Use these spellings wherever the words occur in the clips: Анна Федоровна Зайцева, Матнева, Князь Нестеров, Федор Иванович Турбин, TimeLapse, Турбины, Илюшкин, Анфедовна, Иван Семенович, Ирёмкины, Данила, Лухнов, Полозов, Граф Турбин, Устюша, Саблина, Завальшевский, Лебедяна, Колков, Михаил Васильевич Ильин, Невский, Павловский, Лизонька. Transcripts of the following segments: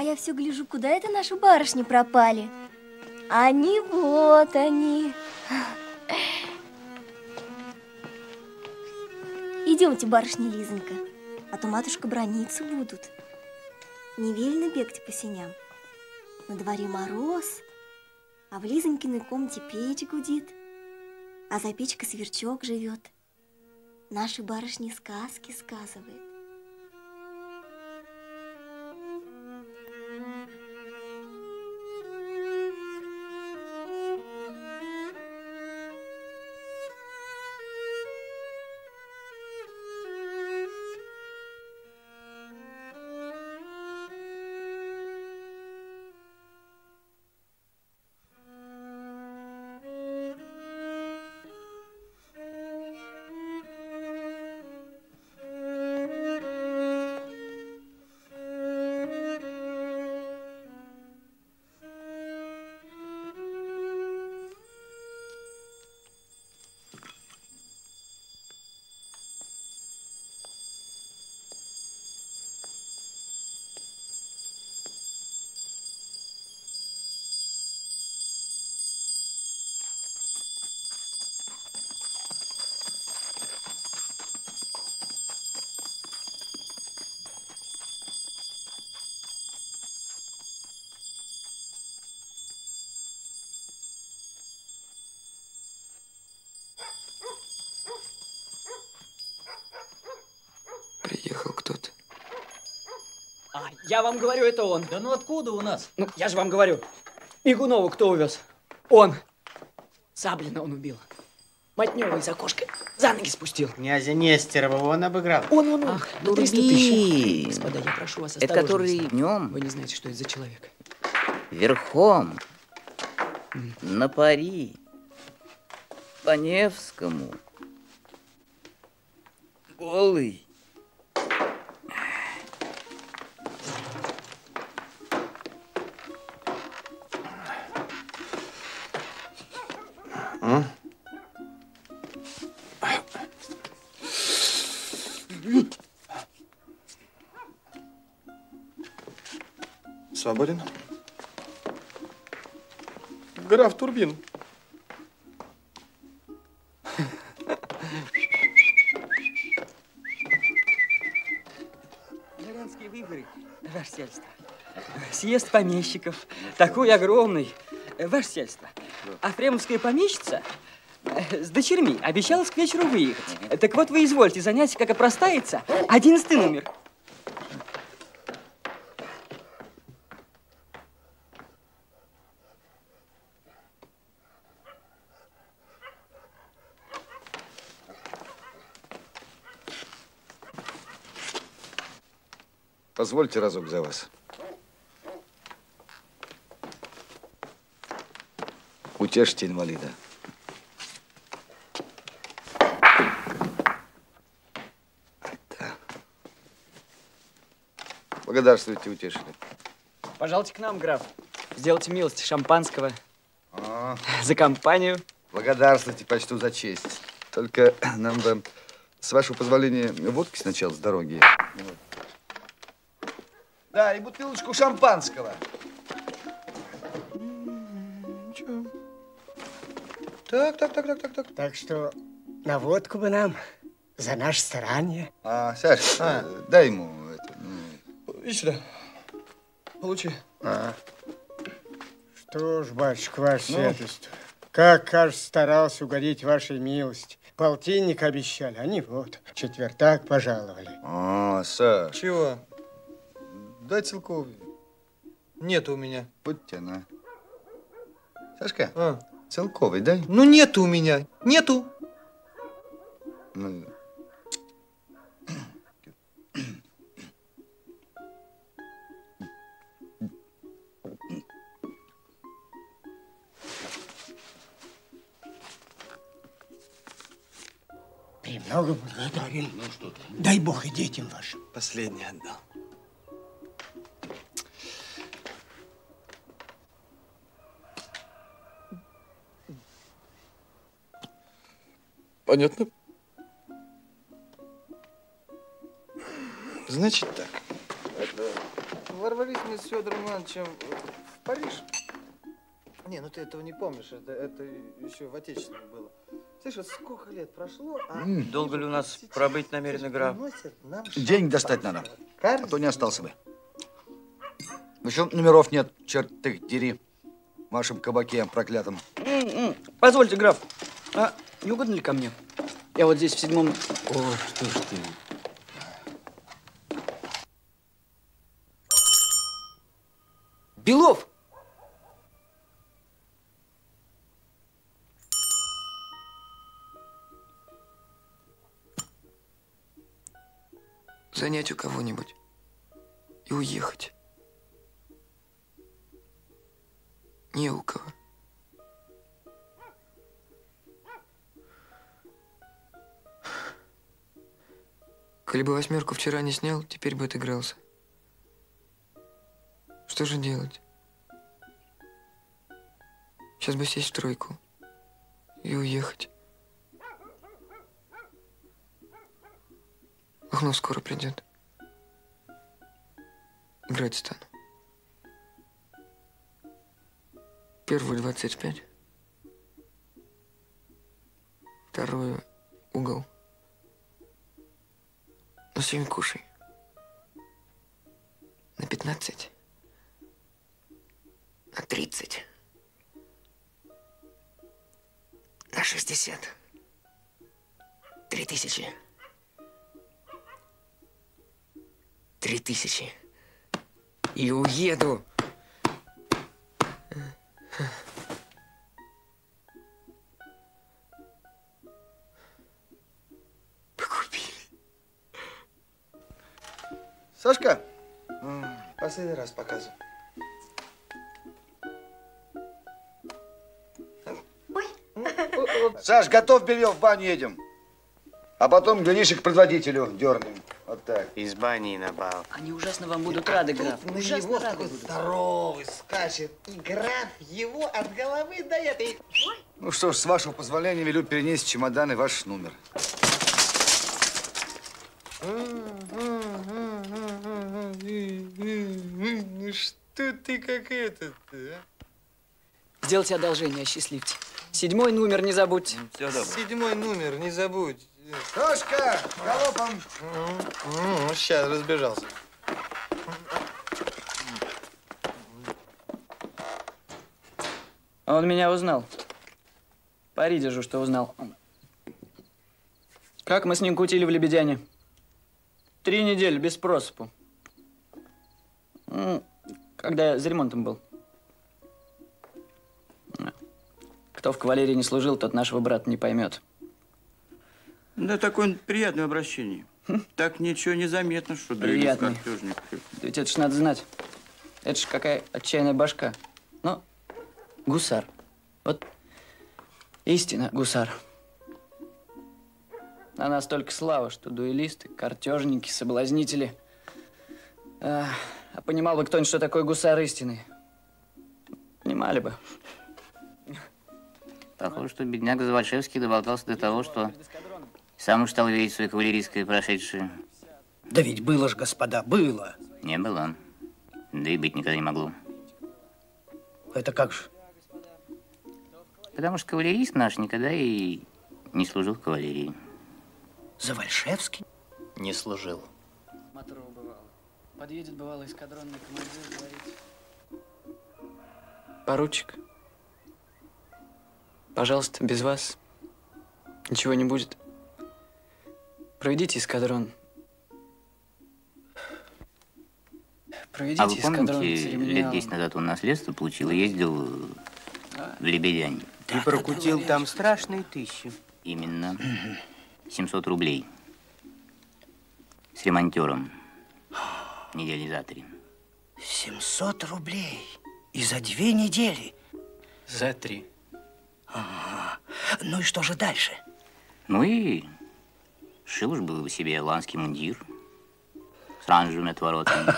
А я все гляжу, куда это наши барышни пропали? Они, вот они. Идемте, барышня Лизонька, а то матушка браниться будут. Не велено бегать по сеням. На дворе мороз, а в Лизонькиной комнате печь гудит, а за печкой сверчок живет. Наши барышни сказки сказывает. Я вам говорю, это он. Да ну откуда у нас? Ну, я же вам говорю. Мигунову кто увез? Он. Саблина он убил. Матнева из окошка за ноги спустил. Князя Нестерова он обыграл. Он. Ах, ну, 300 000. Господа, я прошу вас, это который днем. Вы не знаете, что это за человек. Верхом. На пари. По Невскому. Голый. Свободен? Граф Турбин. Дворянские выборы, ваше сельство. Съезд помещиков. Такой огромный. Ваше сельство. Афремовская помещица с дочерьми обещалась к вечеру выехать. Так вот вы извольте занять, как опростается, 11 номер. Позвольте разок за вас. Утешьте инвалида. Да. Благодарствуйте, утешили. Пожалуйте к нам, граф. Сделайте милость шампанского. За компанию. Благодарствуйте, почту за честь. Только нам бы, с вашего позволения, водки сначала с дороги. Да, и бутылочку шампанского. Чё? Так. Так что на водку бы нам за наше старание. Саш, дай ему это. Иди сюда. Получи. Что ж, батюшка, ваше святость, как, кажется, старался угодить вашей милости. Полтинник обещали, они вот четвертак пожаловали. Саш. Чего? Дай целкову. Нету у меня. Будьте на. Сашка, целковый дай. Ну, нету у меня. Нету. Ну. Премного благодарен. Ну, что ты? Дай Бог и детям вашим. Последний отдал. Понятно? Значит так. ворвались мы с Федором Ивановичем в Париж. Не, ну ты этого не помнишь, это еще в Отечественном было. Слышь, вот сколько лет прошло, а... Долго ли у нас пробыть намерены, граф? Деньги достать надо, а то не остался бы. Еще номеров нет, черт их дери, в вашем кабаке проклятом. Позвольте, граф, а не угодно ли ко мне? Я вот здесь в 7-м... О, что ж ты... Белов! Занять у кого-нибудь и уехать. Не у кого. Коли бы 8-ку вчера не снял, теперь бы отыгрался. Что же делать? Сейчас бы сесть в 3 и уехать. Лухнов скоро придет. Играть стану. 1-25. 2 угол. На 7 кушай. На 15. На 30. На 60. 3000. 3000. И уеду. Покупили. Сашка, последний раз показываю. Саш, готов белье, в баню едем. А потом, глядишь, и к предводителю дернем. Вот так. Из бани на бал. Они ужасно вам будут рады, граф. На него такой здоровый скачет. И граф его от головы до этой. Ну что ж, с вашего позволения велю перенести чемодан и ваш номер. Что ты как этот, а? Сделайте одолжение, осчастливьте. 7-й номер не забудь. 7-й номер не забудь. Сашка, галопом! Сейчас разбежался. Он меня узнал. Пари держу, что узнал. Как мы с ним кутили в Лебедяне. 3 недели без просыпу. Когда я за ремонтом был. Кто в кавалерии не служил, тот нашего брата не поймет. Да, такое приятное обращение. Так ничего не заметно, что дрелись картежник. Ведь это ж надо знать. Это ж какая отчаянная башка. Но гусар. Вот истинно гусар. На нас только слава, что дуэлисты, картежники, соблазнители. А понимал бы кто-нибудь, что такое гусар истинный. Понимали бы. Похоже, что бедняк Завальшевский доболтался до того, что сам уж стал верить в свое кавалерийское прошедшее. Да ведь было ж, господа, было. Не было. Да и быть никогда не могло. Это как же? Потому что кавалерист наш никогда и не служил в кавалерии. Завальшевский? Не служил. Моторова бывало. Подъедет, бывало, эскадронный командир, говорит. Поручик? Пожалуйста, без вас ничего не будет. Проведите эскадрон. Проведите эскадрон. А вы помните, лет 10 назад он наследство получил и ездил в Лебедянь. Да, и прокутил там страшные 1000. Именно. 700 рублей. С ремонтером. Недели за 3. 700 рублей. И за 2 недели. За 3. Ага. Ну и что же дальше? Ну и шил уж был себе ирландский мундир с оранжевыми отворотами.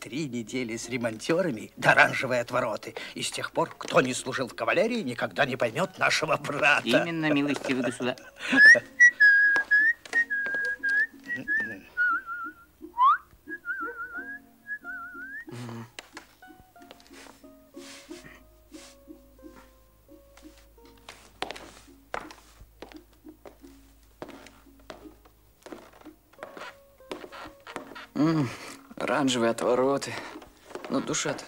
3 недели с ремонтерами, да оранжевые отвороты. И с тех пор, кто не служил в кавалерии, никогда не поймет нашего брата. Именно, милостивый государь. Оранжевые отвороты. Ну, душа-то,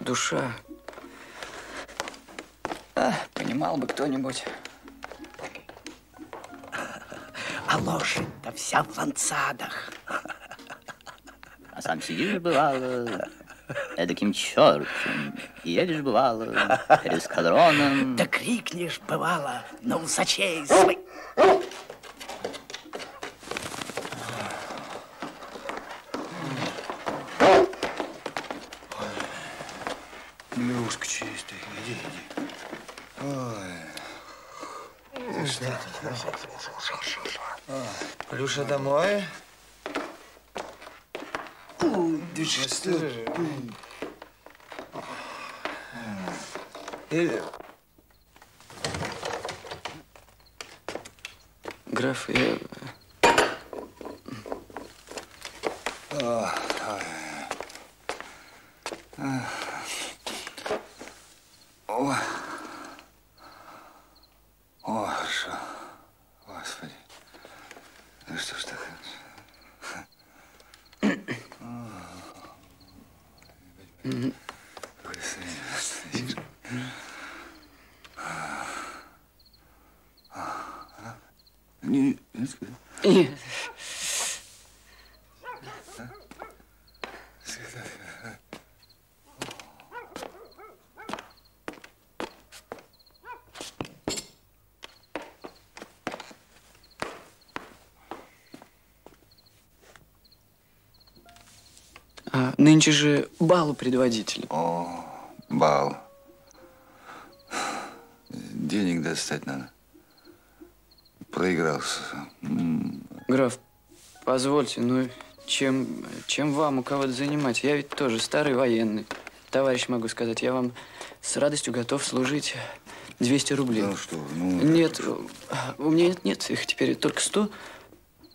душа. Понимал бы кто-нибудь. А лошадь-то вся в ланцадах. А сам сидишь, бывало, эдаким чертом. Едешь, бывало, эскадроном. Да крикнешь, бывало, на усачей свои. Люшка чистая, иди, иди. Ой. Люша домой? Да что же? Граф, я... Нынче же бал у предводителя. О, бал. Денег достать надо. Проигрался. Граф, позвольте, ну чем вам у кого-то занимать? Я ведь тоже старый военный. Товарищ, могу сказать, я вам с радостью готов служить 200 рублей. Ну что, ну... Нет, у меня нет их теперь, только 100,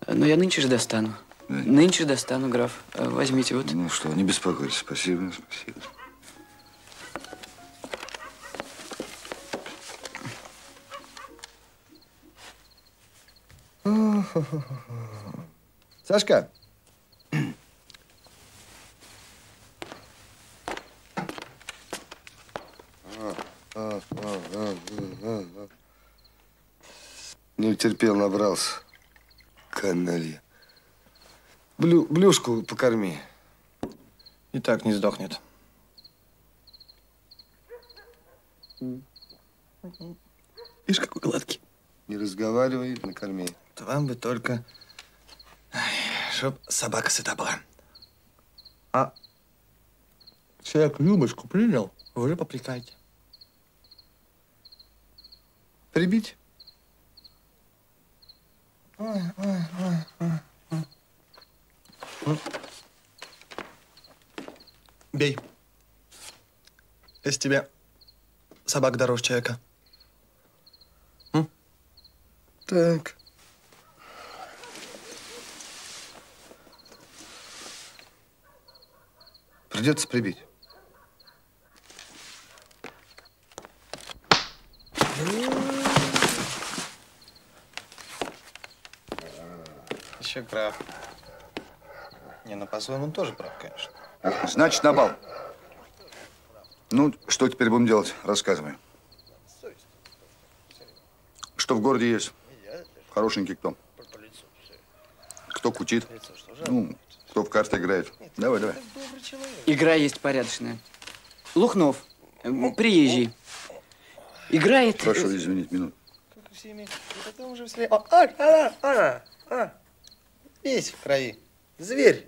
но я нынче же достану. Нынче достану, граф. Возьмите вот. Ну что, не беспокойтесь. Спасибо, спасибо. Сашка. Не утерпел, набрался. Каналья. Блюшку покорми. И так не сдохнет. Ишь, какой гладкий. Не разговаривай, накорми. То вам бы только, чтоб собака сыта была. А человек рюмочку принял, вы попрекайте. Прибить? Ой, ой, ой, ой. Бей. Если тебе собак дороже человека. Так. Придется прибить. Еще граф. Не, ну по-своему он тоже прав, конечно. Значит, на бал. Ну, что теперь будем делать? Рассказывай. Что в городе есть? Хорошенький кто? Кто кутит? Ну, кто в карты играет? Давай, давай. Игра есть порядочная. Лухнов, приезжий. Играет... Прошу извинить, минуту. Весь в крови. Зверь.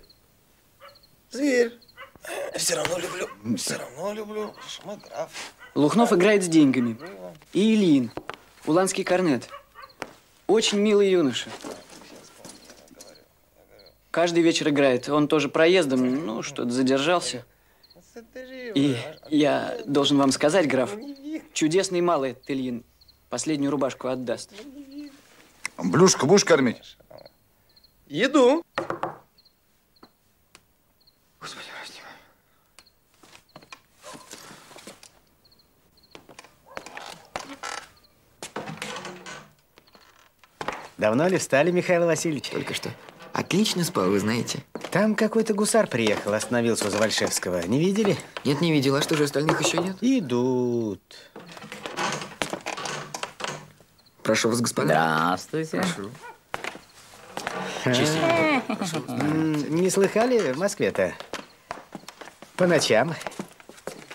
Зверь. Все равно люблю. Все равно люблю. Шамаграф. Лухнов играет с деньгами. И Ильин. Уланский корнет. Очень милый юноша. Каждый вечер играет. Он тоже проездом, ну, что-то задержался. И я должен вам сказать, граф, чудесный малый этот Ильин. Последнюю рубашку отдаст. Блюшку будешь кормить? Еду. Господи, раздевай. Давно ли встали, Михаил Васильевич? Только что. Отлично спал, вы знаете. Там какой-то гусар приехал, остановился у Завальшевского. Не видели? Нет, не видел. А что же, остальных еще нет? Идут. Прошу вас, господа. Здравствуйте. Прошу. Прошу. Не слыхали в Москве-то? По ночам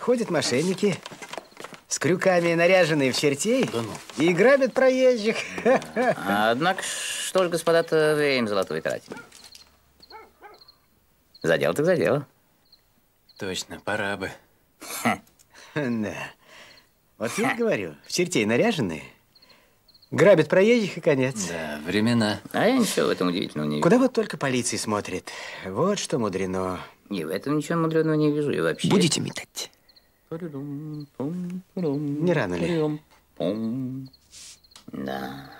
ходят мошенники с крюками, наряженные в чертей, да ну, и грабят проезжих. Однако, что ж, господа-то, время золотое тратим. За дело так за дело. Точно, пора бы. Да. Вот я говорю, в чертей наряженные, грабят проезжих и конец. Да, времена. А я ничего в этом удивительного не вижу. Куда вот только полиция смотрит. Вот что мудрено. И в этом ничего мудреного не вижу и вообще. Будете метать? Не рано ли? Да.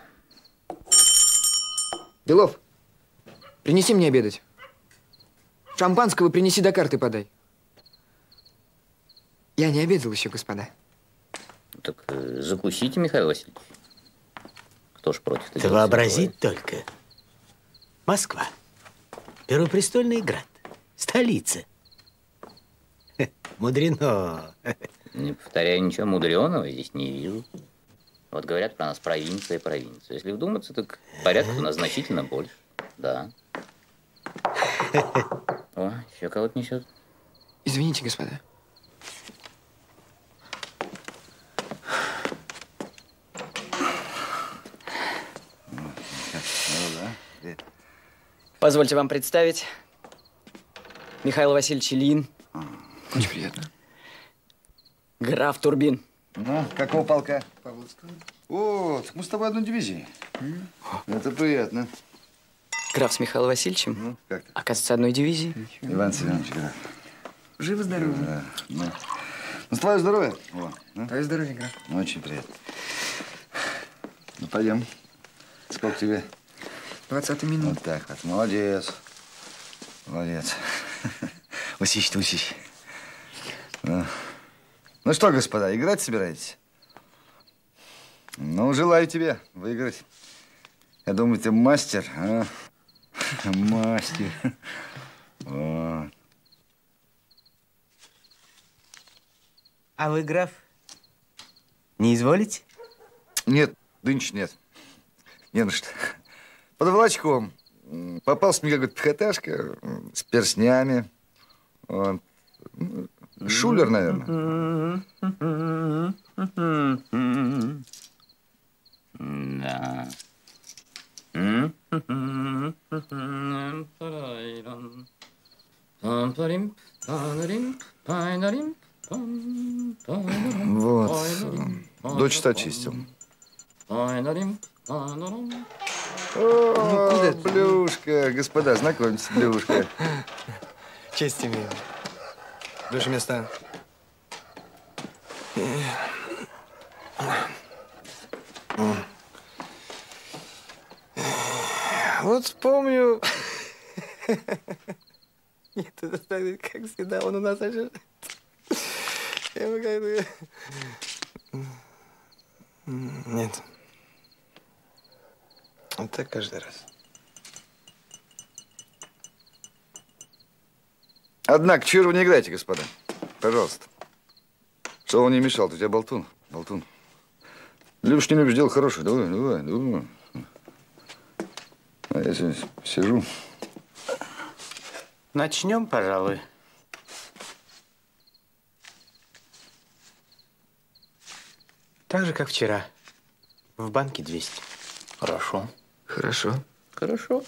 Белов, принеси мне обедать. Шампанского принеси, до карты подай. Я не обедал еще, господа. Так закусите, Михаил Васильевич. Кто ж против-то? Да вообразить только. Москва. Первопрестольный град. Столица. Мудрено. Не повторяю, ничего мудреного здесь не вижу. Вот говорят про нас провинция, провинция. Если вдуматься, так порядок у нас значительно больше. Да. О, еще кого-то несет. Извините, господа. Позвольте вам представить. Михаил Васильевич Ильин. Очень приятно. Граф Турбин. Ну, какого полка? Павловского. О, так мы с тобой одной дивизии. Это приятно. Граф с Михаилом Васильевичем, ну, как оказывается, одной дивизии. Иван Семенович, граф. Живо-здорово. Да, да. Ну, твое здоровье. О, ну. Твое здоровье, граф. Ну, очень приятно. Ну, пойдем. Сколько тебе? 20 минут. Вот так вот. Молодец. Молодец. Усищ-то усищ. Ну что, господа, играть собираетесь? Ну, желаю тебе выиграть. Я думаю, ты мастер, а? Мастер. Вот. А вы, граф, не изволите? Нет, дынч нет. Не на что. Под волочком. Попался мне какая-то пехоташка с перстнями. Вот. Шулер, наверное. Да. Вот. Дочь-то очистил. О, Плюшка, господа, знакомьтесь, Плюшка. Честь имею. Дальше места. Вот вспомню. Нет, это как всегда, он у нас аж. Нет. Вот так каждый раз. Однако, чего вы не играете, господа? Пожалуйста. Что он не мешал? У тебя болтун. Болтун. Любишь, не любишь, дело хорошее. Давай, давай, давай. А я здесь сижу. Начнем, пожалуй. Так же, как вчера. В банке 200. Хорошо. Хорошо. Хорошо.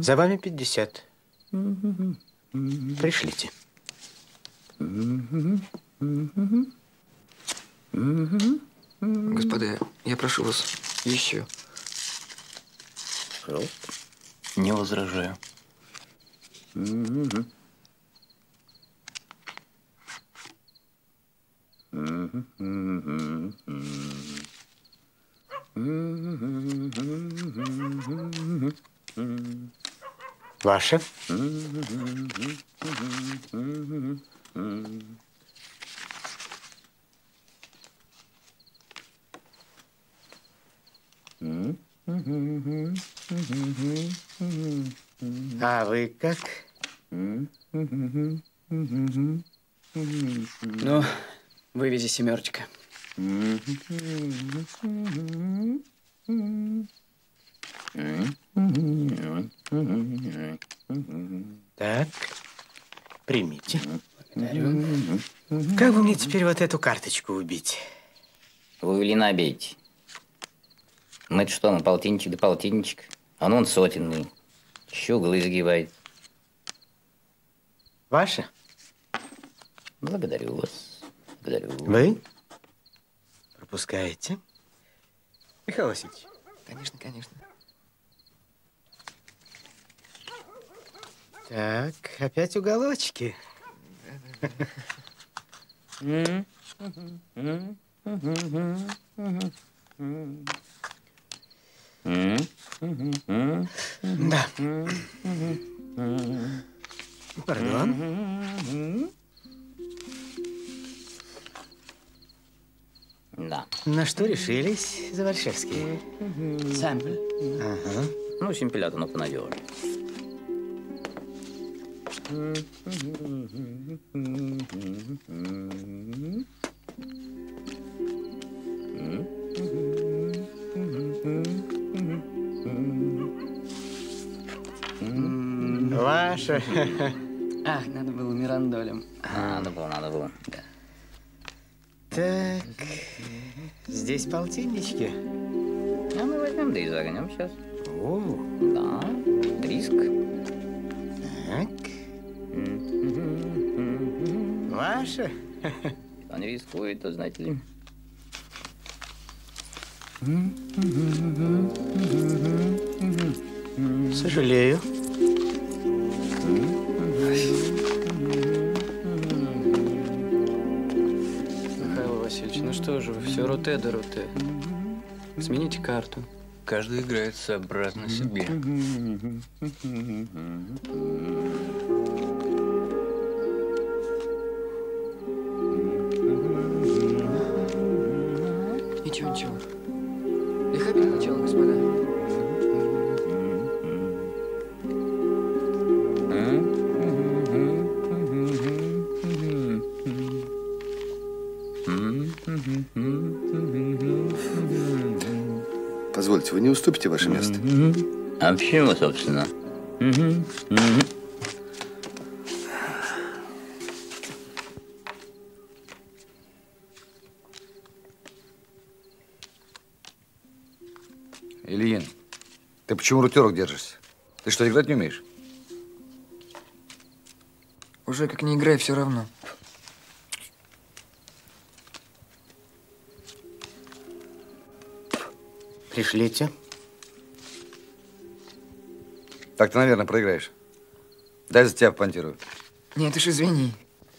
За вами 50. Пришлите. Господа, я прошу вас еще. Пожалуйста. Не возражаю. Ваше? А вы как? Ну, вывези семерочка. Так, примите. Благодарю. Как бы мне теперь вот эту карточку убить? Вы Ильина бейте. Мы-то что, мы полтинничек да полтинничек. А ну он сотенный. Еще углы изгибает. Ваша? Благодарю вас. Благодарю. Вы? Пропускаете? Михаил Васильевич. Конечно, конечно. Так, опять уголочки. Да. Пардон. Да. На что решились, Завальшевский? Сэмпель. Ага. Ну, симпелят, оно понадежнее. Ваша. Ах, надо было мирандолем. Надо было. Да. Так, здесь полтиннички. А мы возьмем, да и загонем сейчас. О, да, риск. Так. Ваша? Он рискует, то знаете ли. Сожалею. Михаил Васильевич, ну что же вы, все руте да руте. Смените карту. Каждый играет сообразно себе. Ничего. Лихаби начало, господа. Позвольте, вы не уступите ваше место? А почему, собственно? Ильин, ты почему рутерок держишься? Ты что, играть не умеешь? Уже как не играй, все равно. Пришлите. Так ты, наверное, проиграешь. Дай за тебя понтирую. Нет, ты ж извини.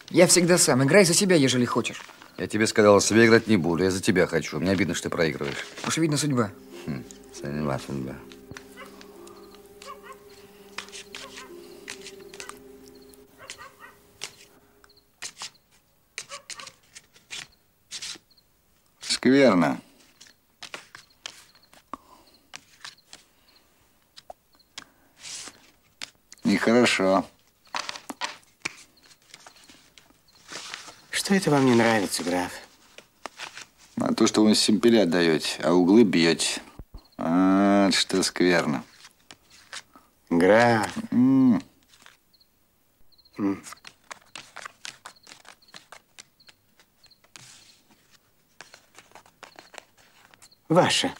Я всегда сам. Играй за себя, ежели хочешь. Я тебе сказал, себе играть не буду. Я за тебя хочу. Мне обидно, что ты проигрываешь. Уж видно, судьба. Судьба. Скверно. Нехорошо. Что это вам не нравится, граф? А то, что вы симпеля даете, а углы бьете. А, что скверно. Граф. Ваша.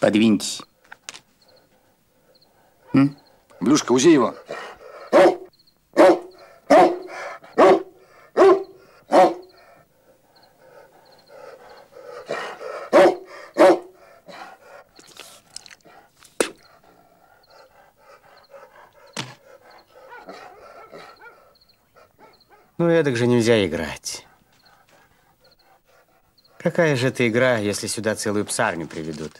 Подвиньтесь. Блюшка, узи его. Ну, эдак же нельзя играть. Какая же это игра, если сюда целую псарню приведут?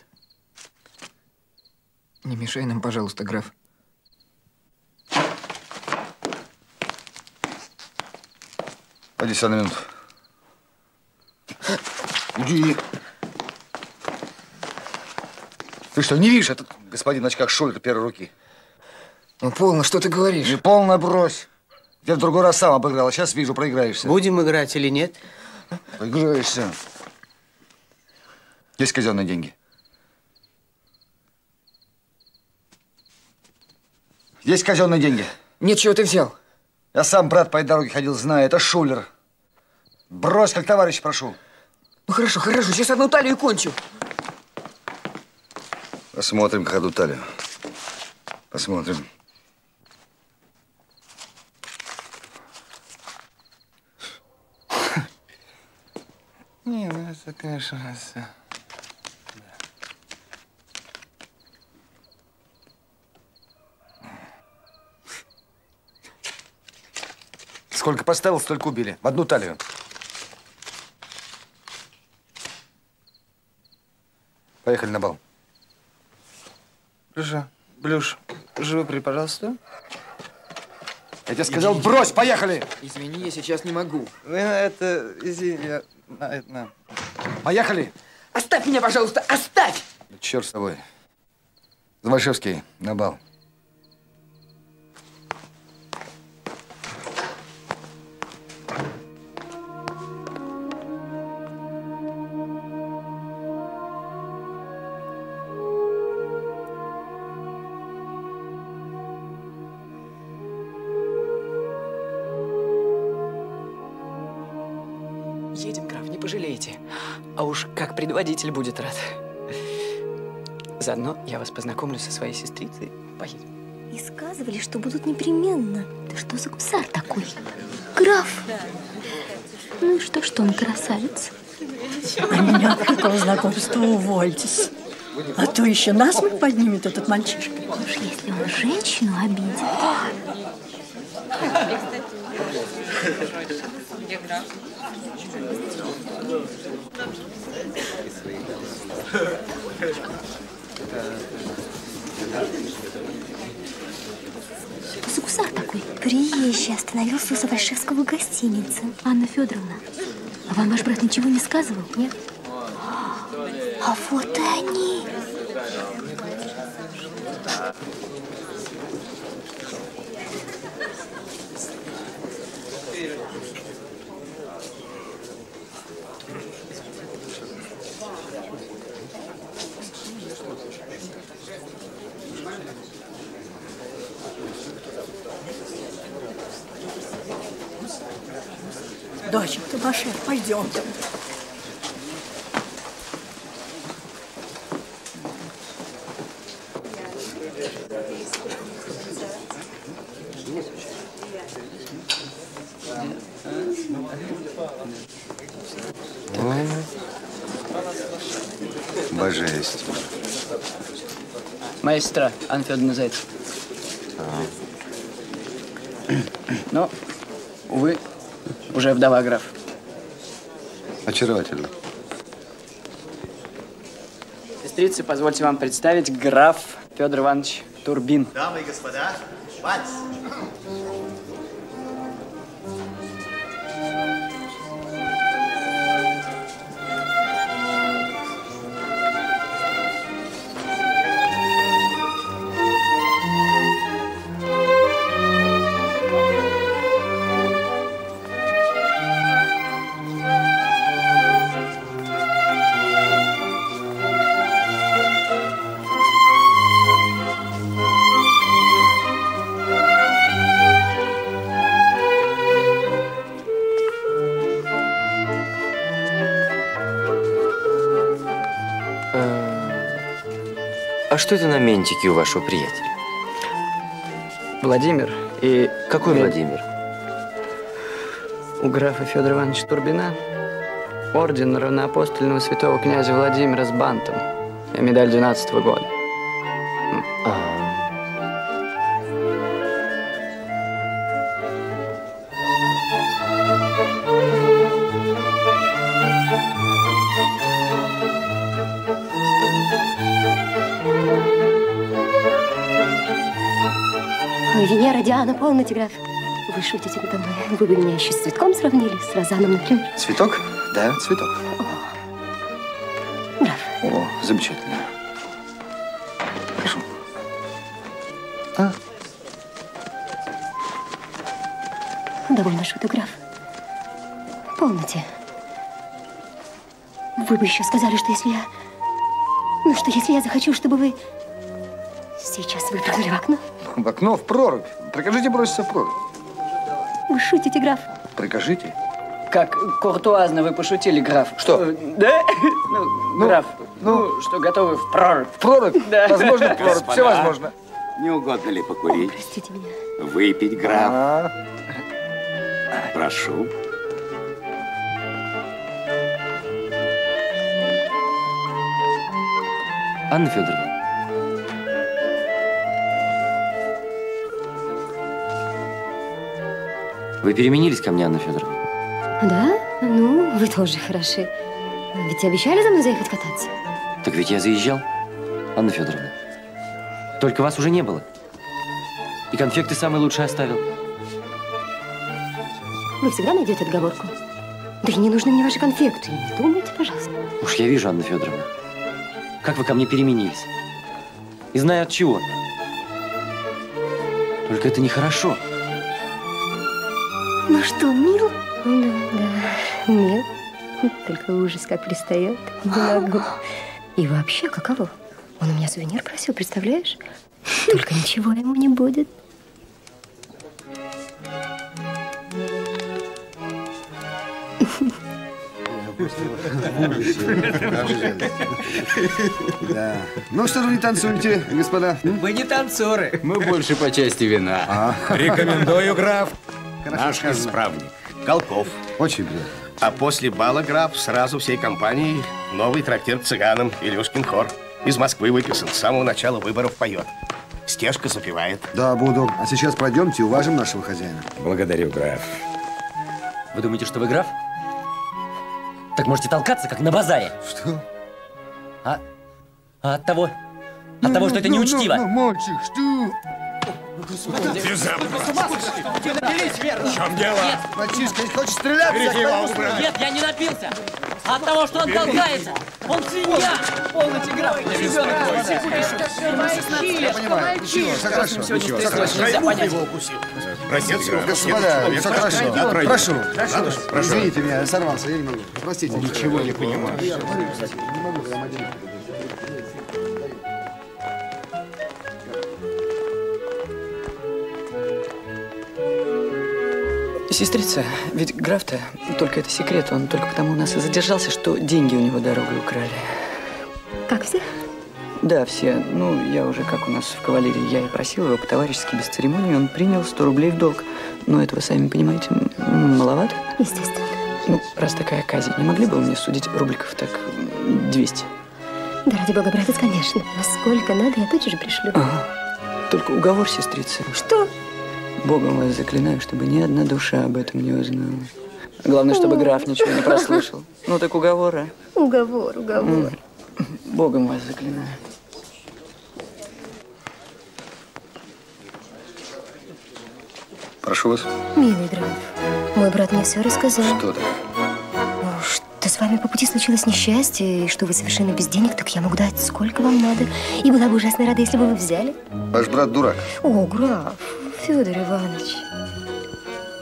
Не мешай нам, пожалуйста, граф. Пойди сюда на минуту. Уйди. Ты что, не видишь этот господин в очках Шольта первой руки? Ну, полно, что ты говоришь? Не полно, брось. Я в другой раз сам обыграл, а сейчас вижу, проиграешься. Будем играть или нет? Проиграешься. Есть казенные деньги? Есть казенные деньги? Нет, чего ты взял? Я сам, брат, по этой дороге ходил, знаю, это шулер. Брось, как товарищ, прошу. Ну хорошо, хорошо, сейчас одну талию кончу. Посмотрим, как одну талию. Посмотрим. Не, ну это, конечно, все. Сколько поставил, столько убили. В одну талию. Поехали на бал. Блюша, Блюш, живопри, пожалуйста. Я тебе сказал, извини, брось, поехали! Извини, я сейчас не могу. Это, извини, я... На. Поехали! Оставь меня, пожалуйста, оставь! Да черт с тобой. Завальшевский, на бал. Предводитель будет рад. Заодно я вас познакомлю со своей сестрицей. Поедем. И сказывали, что будут непременно. Ты что за гусар такой? Граф! Ну и что он красавец? А меня от какого знакомства увольтесь. А то еще насмех поднимет этот мальчишка. Уж если он женщину обидит. Гусар такой. Приезжий остановился у Завальшевского гостиницы. Анна Федоровна, а вам ваш брат ничего не сказывал, нет? А вот и они. Дочек, ты наша, пойдем. Божественно. Моя сестра, Анна Федоровна Зайцева. Но, увы, уже вдова, граф. Очаровательно. Сестрицы, позвольте вам представить граф Федор Иванович Турбин. Дамы и господа, вальс! А что это на ментике у вашего приятеля? Владимир и… Какой Владимир? У графа Федора Ивановича Турбина орден равноапостольного святого князя Владимира с бантом и медаль 12-го года. Ой, Венера, Диана, полноте, граф. Вы шутите надо мной. Вы бы меня еще с цветком сравнили, с розаном, например. Цветок? Да, цветок. О. Граф. О, замечательно. Прошу. А? Довольно шуток, граф. Полноте. Вы бы еще сказали, что если я... Ну, что если я захочу, чтобы вы... Сейчас выпрыгнули в окно. В окно, в прорубь. Прикажите броситься в прорубь. Вы шутите, граф. Прикажите. Как куртуазно вы пошутили, граф. Что? Да? Ну, граф, ну, что готовы в прорубь. В прорубь? Да. Возможно, в прорубь. Все возможно. Не угодно ли покурить? О, простите меня. Выпить, граф. Прошу. Анна Федоровна. Вы переменились ко мне, Анна Федоровна? Да? Ну, вы тоже хороши. Ведь обещали за мной заехать кататься? Так ведь я заезжал, Анна Федоровна. Только вас уже не было. И конфеты самые лучшие оставил. Вы всегда найдете отговорку. Да и не нужны мне ваши конфеты. Не думайте, пожалуйста. Уж я вижу, Анна Федоровна, как вы ко мне переменились. И знаю от чего. Только это нехорошо. Ну что, мил? Ну, да, мил. Только ужас как пристает. Не могу. И вообще, каково? Он у меня сувенир просил, представляешь? Только ничего ему не будет. Да. Ну что же вы не танцуете, господа? Мы не танцоры. Мы больше по части вина. Рекомендую, граф. Наш исправник. Колков. Очень приятно. А после бала, граф, сразу всей компанией новый трактир цыганам. Илюшкин хор. Из Москвы выписан. С самого начала выборов поет. Стежка запевает. Да, буду. А сейчас пройдемте и уважим нашего хозяина. Благодарю, граф. Вы думаете, что вы граф? Так можете толкаться, как на базаре. Что? А от того? От того, что это неучтиво. Мальчик, что? Ты напились, верно? В чем дело? Нет. Мальчишка, если хочешь стреляться, нет, я не напился. От того, что он толкается. Он свинья. Полноте, граф. Прошу. Извините меня, я сорвался, я не могу. Простите. Ничего не понимаю. Не могу, я один. Сестрица, ведь граф-то, только это секрет, он только потому у нас и задержался, что деньги у него дорогой украли. Как все? Да, все. Ну, я уже, как у нас в кавалерии, я и просил его по-товарищески, без церемонии, он принял 100 рублей в долг. Но этого, сами понимаете, маловато. Естественно. Ну, раз такая оказия, не могли бы вы мне судить рубликов так 200? Да, ради бога, братец, конечно. Но сколько надо, я тотчас же пришлю. Ага. Только уговор, сестрица. Что? Богом вас заклинаю, чтобы ни одна душа об этом не узнала. Главное, чтобы граф ничего не прослышал. Ну так уговор, а? Уговор, уговор. Богом вас заклинаю. Прошу вас. Милый граф, мой брат мне все рассказал. Что так? Что с вами по пути случилось несчастье, и что вы совершенно без денег, так я могу дать сколько вам надо. И была бы ужасно рада, если бы вы взяли. Ваш брат дурак. О, граф. Федор Иванович.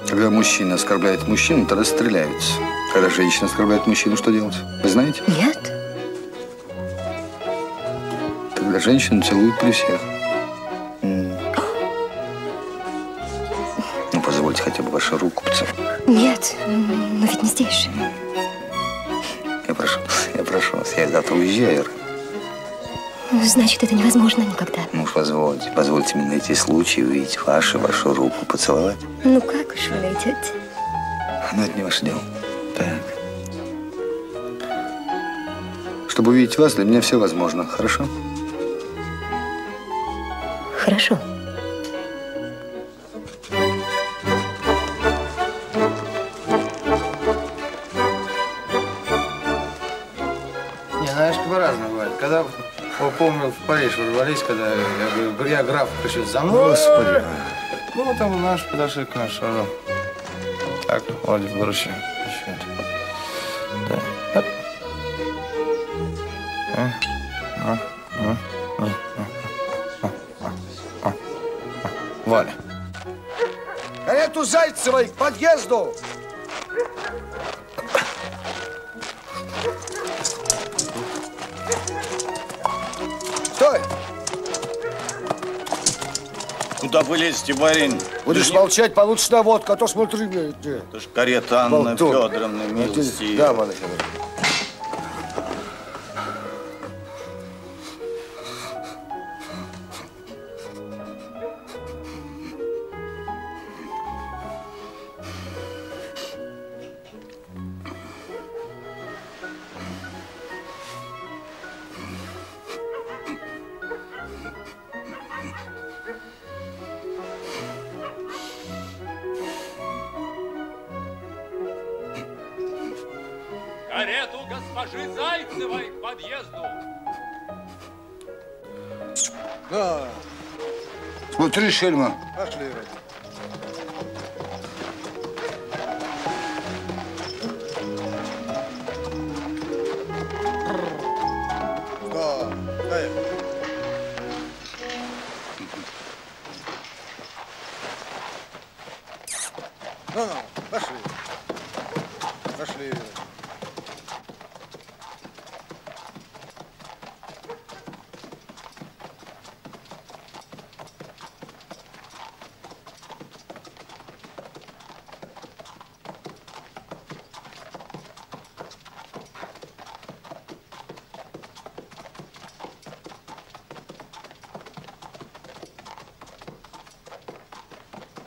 Когда мужчина оскорбляет мужчину, тогда стреляются. Когда женщина оскорбляет мужчину, что делать? Вы знаете? Нет. Тогда женщину целуют при всех. Ну, позвольте хотя бы вашу руку поцеловать. Нет, но ведь не здесь же. Я прошу вас, я завтра уезжаю. Значит, это невозможно никогда. Ну уж позвольте, позвольте мне найти случай увидеть вашу руку поцеловать. Ну как уж вы найдете? Ну, это не ваше дело. Так. Чтобы увидеть вас, для меня все возможно. Хорошо? Хорошо. Не, знаешь, по-разному бывает. Когда... Помню, в Париж ворвались, когда я говорю, я граф, пришел за мной. Господи. Ну, там наш подошли к нашему шару. Так, Оля, выручи. Да. Оп. Валя. Карету Зайцевой к подъезду! Стой! Куда вы лезете, барин? Будешь молчать, получишь на водку, а то смотри мне. Это ж карета Анны Федоровны, милости. Да, Анна Федоровна. Три шельма. Пошли.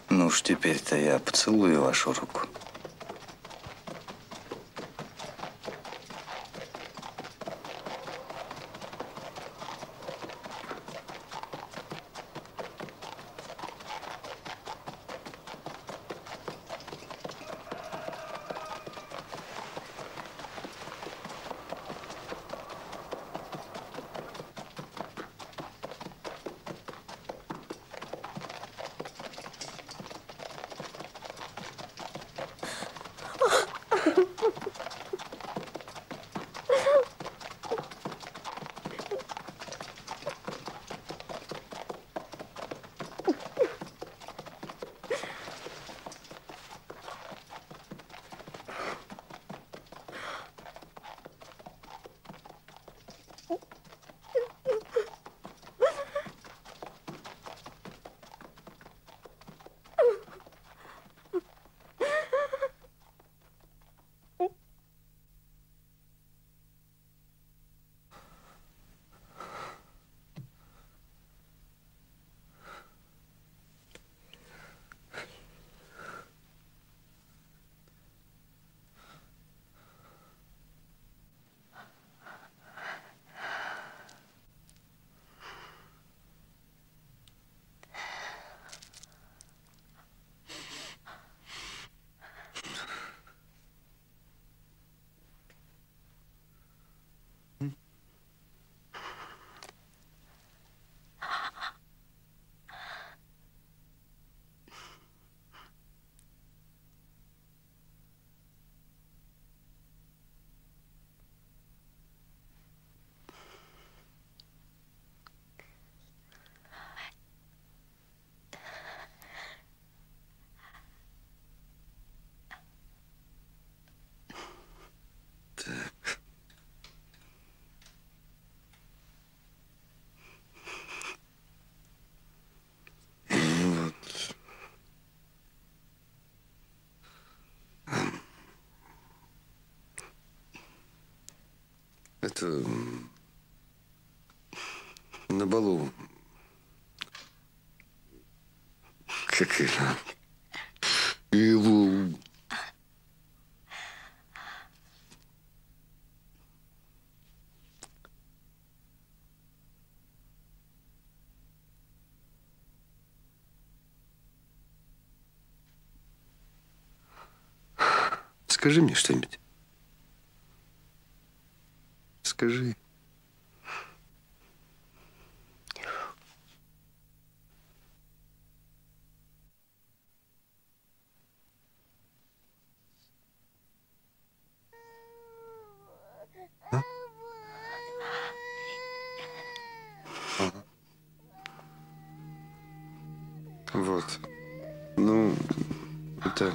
Ну уж теперь-то я поцелую вашу руку. Это на балу. Как это? Его... Скажи мне что-нибудь. Скажи. вот. Ну, это...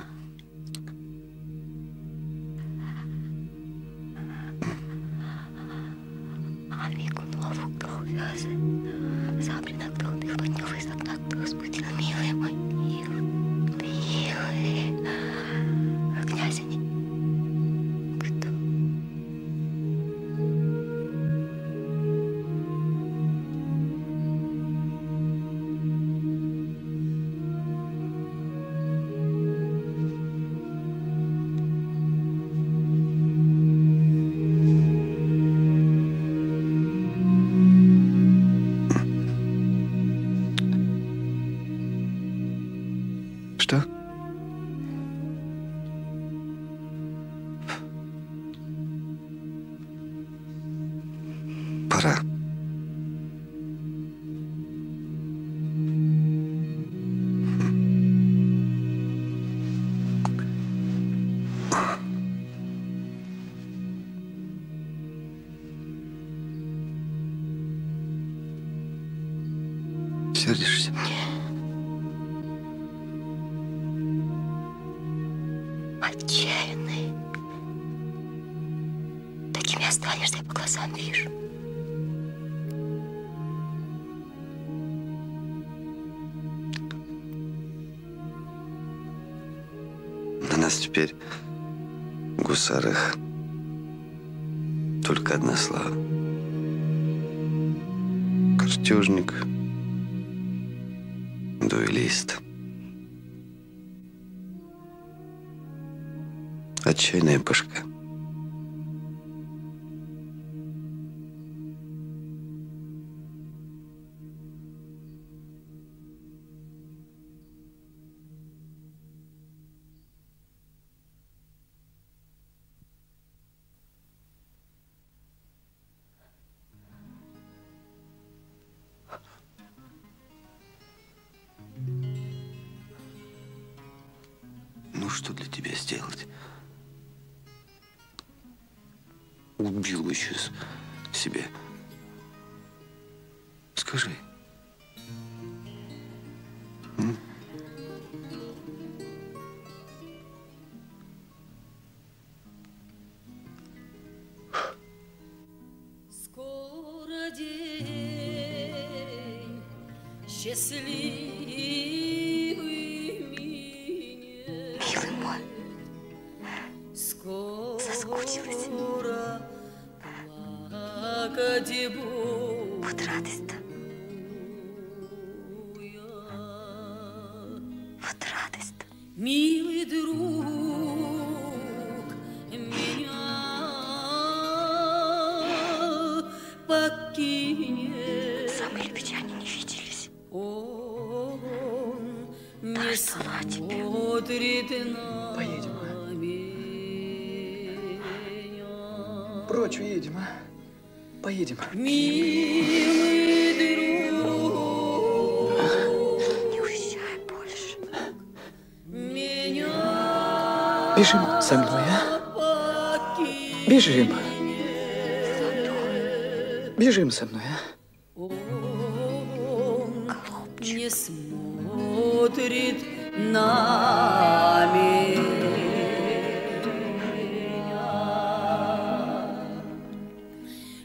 Только одна слава. Картежник, дуэлист. Отчаянная башка. Бежим со мной, а? Бежим. Бежим со мной, а? Голубчик. Не смотрит на меня.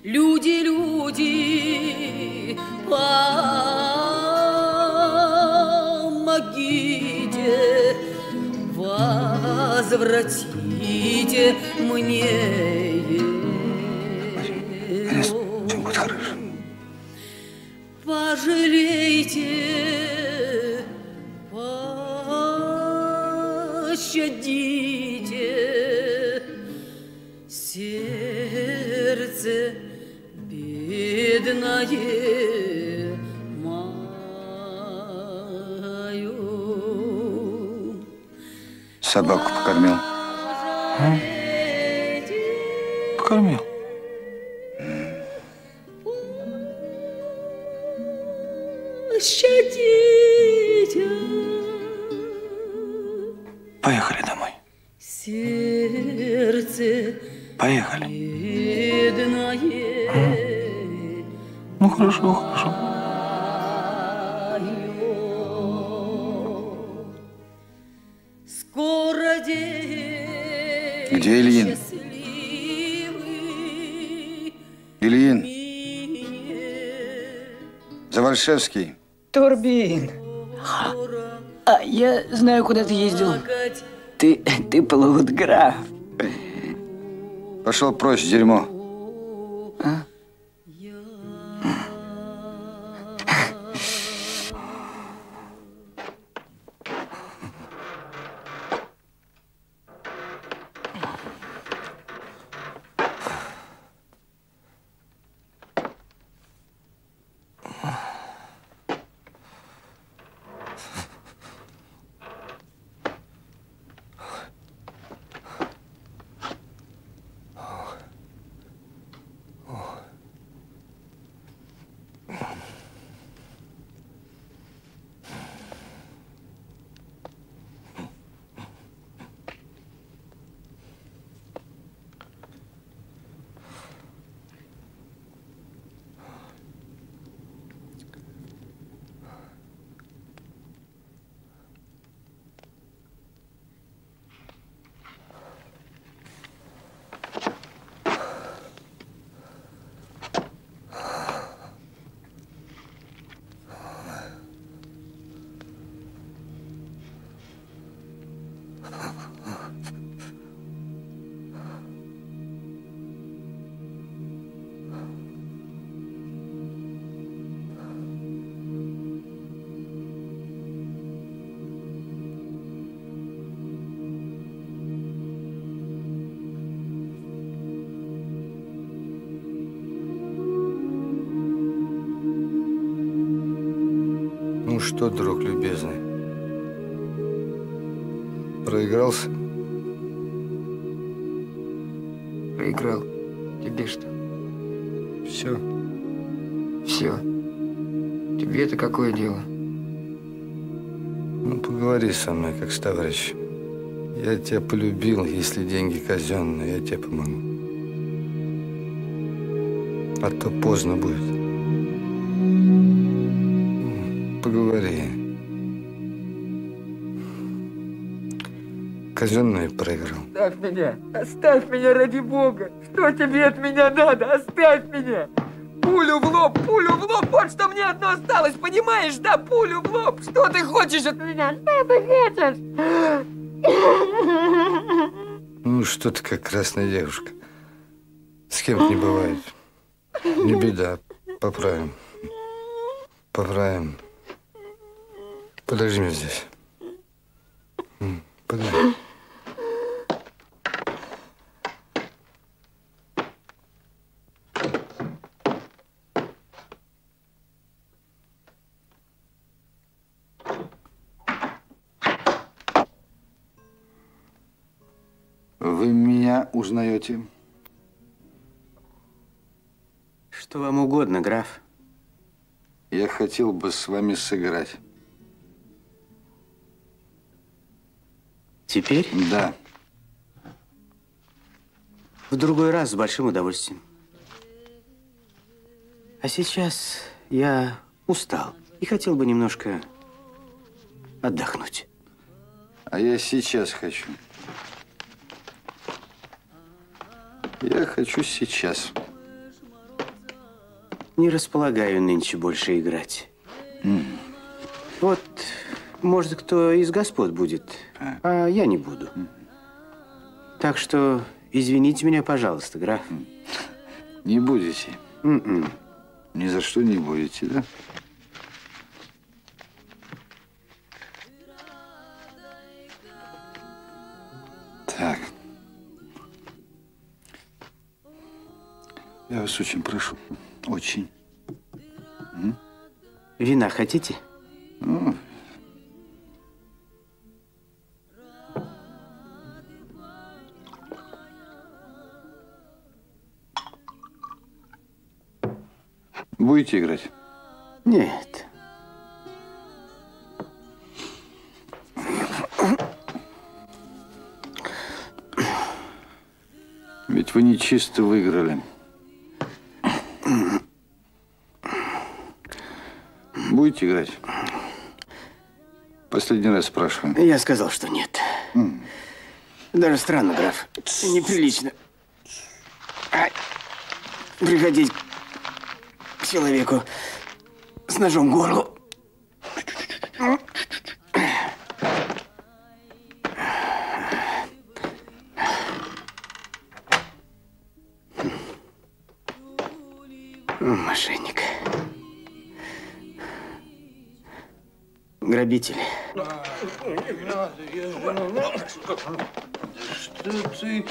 Люди, люди, помогите. Возвратите мне его. Пожалейте, пощадите сердце бедное. Собаку покормил. А? Покормил. Щадите. Поехали домой. Сердце. Поехали. Ну хорошо, хорошо. Где Ильин? Ильин. Завальшевский. Турбин. А я знаю, куда ты ездил. Ты плут-граф. Пошел прочь, дерьмо. А? Что, друг любезный? Проигрался? Проиграл. Тебе что? Все. Все. Тебе-то какое дело? Ну, поговори со мной, как с товарищем. Я тебя полюбил, если деньги казенные, я тебе помогу. А то поздно будет. Казенную проиграл. Оставь меня! Оставь меня, ради Бога! Что тебе от меня надо? Оставь меня! Пулю в лоб! Пулю в лоб! Вот что мне одно осталось, понимаешь? Да, пулю в лоб! Что ты хочешь от меня? Что ты хочешь? Ну, что ты как красная девушка. С кем-то не бывает. Не беда. Поправим. Поправим. Подожди меня здесь. Подожди. Вы меня узнаете? Что вам угодно, граф? Я хотел бы с вами сыграть. Теперь? Да. В другой раз с большим удовольствием. А сейчас я устал и хотел бы немножко отдохнуть. А я сейчас хочу. Я хочу сейчас. Не располагаю нынче больше играть. Вот... Может, кто из господ будет, а я не буду. Так что извините меня, пожалуйста, граф. Не будете. Ни за что не будете, да? Так. Я вас очень прошу. Очень. Вина хотите? Ну. Будете играть? Нет. Ведь вы не чисто выиграли. Будете играть? Последний раз спрашиваю. Я сказал, что нет. Даже странно, граф. Неприлично. Приходить к человеку с ножом в горло. Мошенник. Грабитель. Не надо, я же Что ты?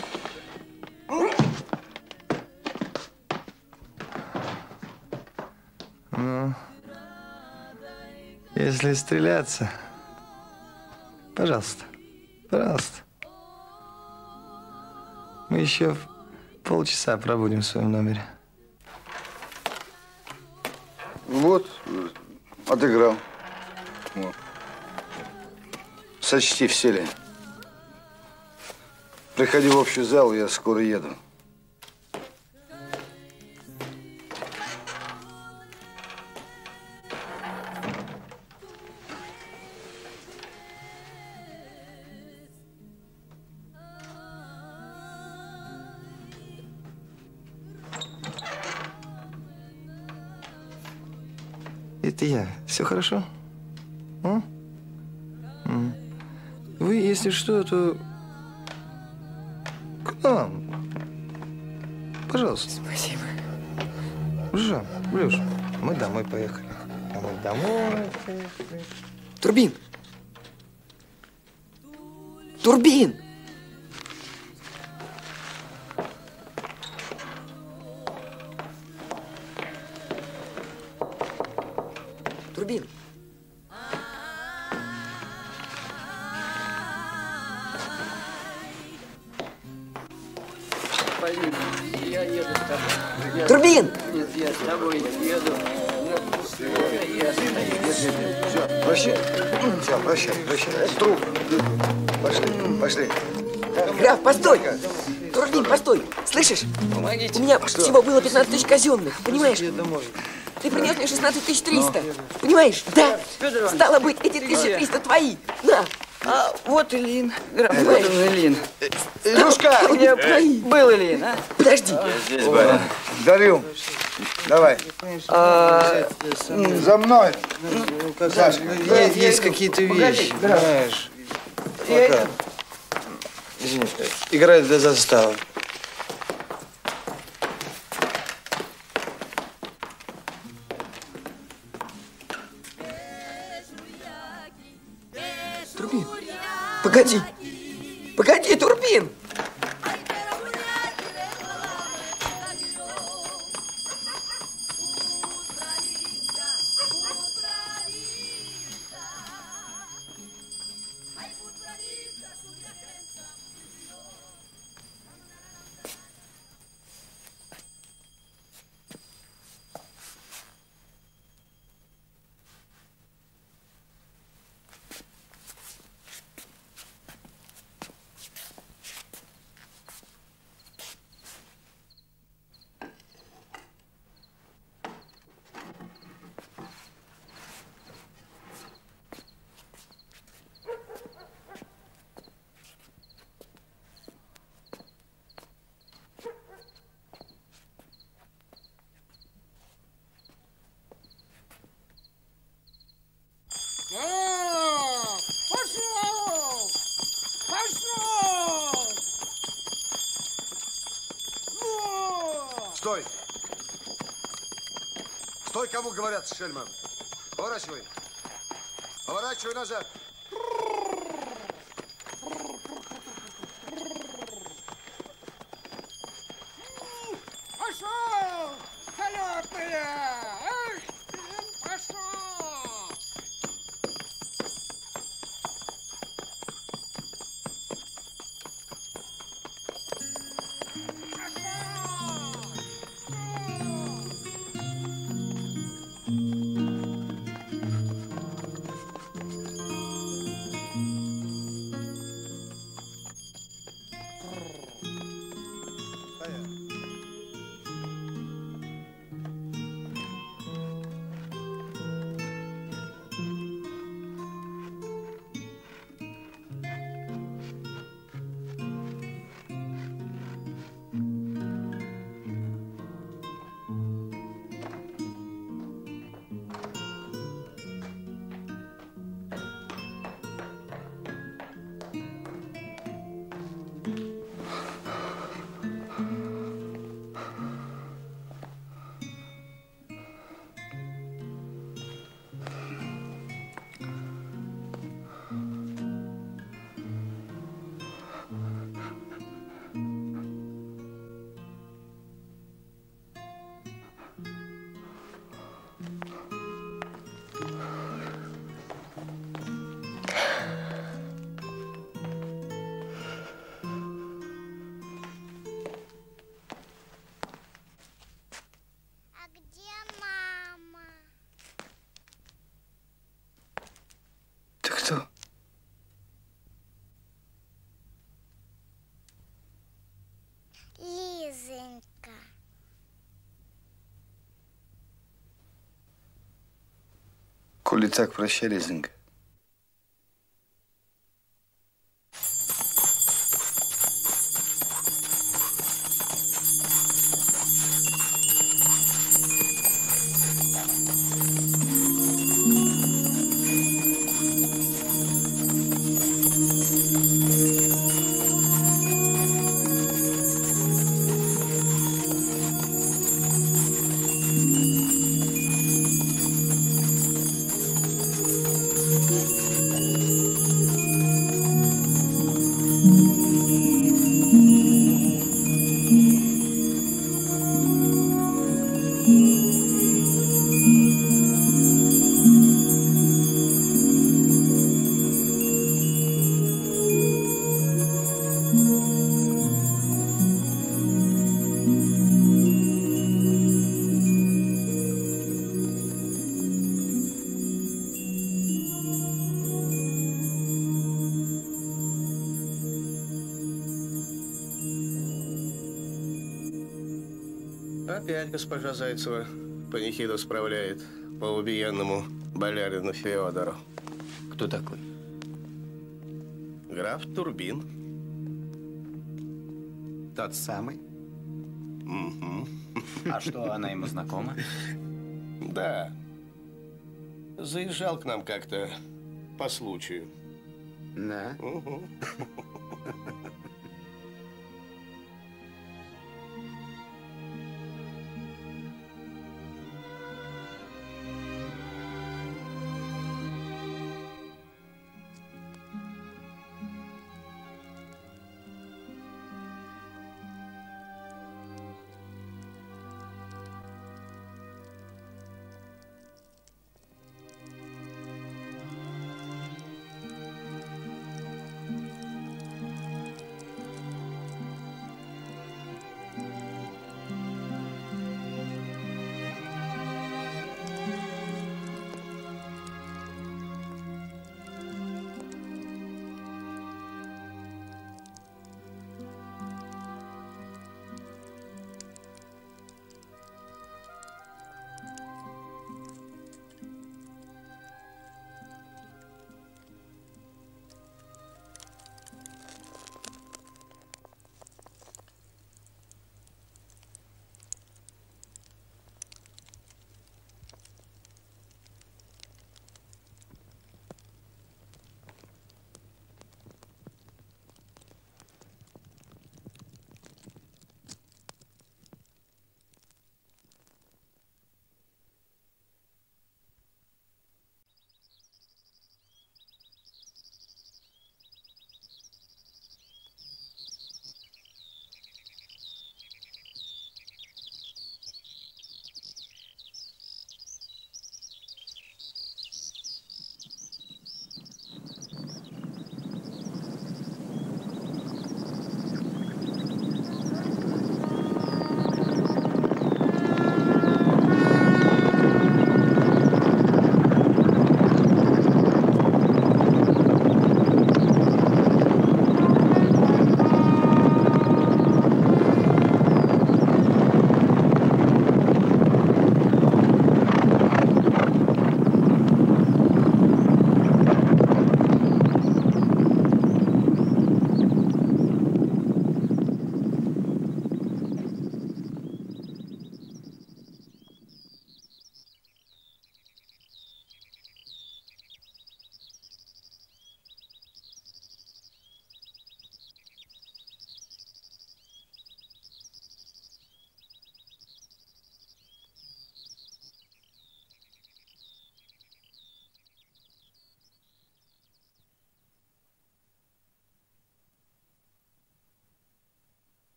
Ну, если стреляться, пожалуйста, пожалуйста. Мы еще полчаса пробудем в своем номере. Вот, отыграл. Вот. Сочти в селе. Приходи в общий зал, я скоро еду. Это я. Все хорошо? А? Вы, если что, то к нам. Пожалуйста. Спасибо. Уже, Блюш, мы домой поехали. Турбин! Турбин! Турбин! Турбин! Нет, я с тобой еду. Все, прощай. Все, прощай, прощай. Труп. Пошли, пошли. Граф, постой! Турбин, постой! Слышишь? Помогите. У меня всего было 15 тысяч казенных, понимаешь? Ты принес мне 16 300. Понимаешь? Да! Стало быть, эти 1300 твои! На! А вот Ильин. Граф, вот он, Ильин. Илюшка, был Ильин, а? Подожди. Здесь, барин. Дарю. Давай. За мной. Сашка, есть какие-то вещи, знаешь. Извини, играет для заставы. Погоди! Погоди, Турбин! Кому говорят, шельма? Поворачивай. Поворачивай назад. Пошел! Холёпая! Ах ты! Пошел! Коли так, прощай, Лизонька. Опять госпожа Зайцева панихиду справляет по убиенному болярину Феодору. Кто такой? Граф Турбин. Тот самый? Угу. А что, она ему знакома? Да. Заезжал к нам как-то по случаю. Да? Угу.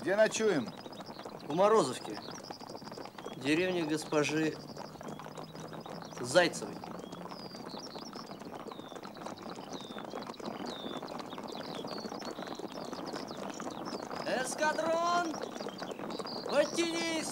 Где ночуем? У Морозовки. Деревня госпожи Зайцевой. Эскадрон! Подтянись!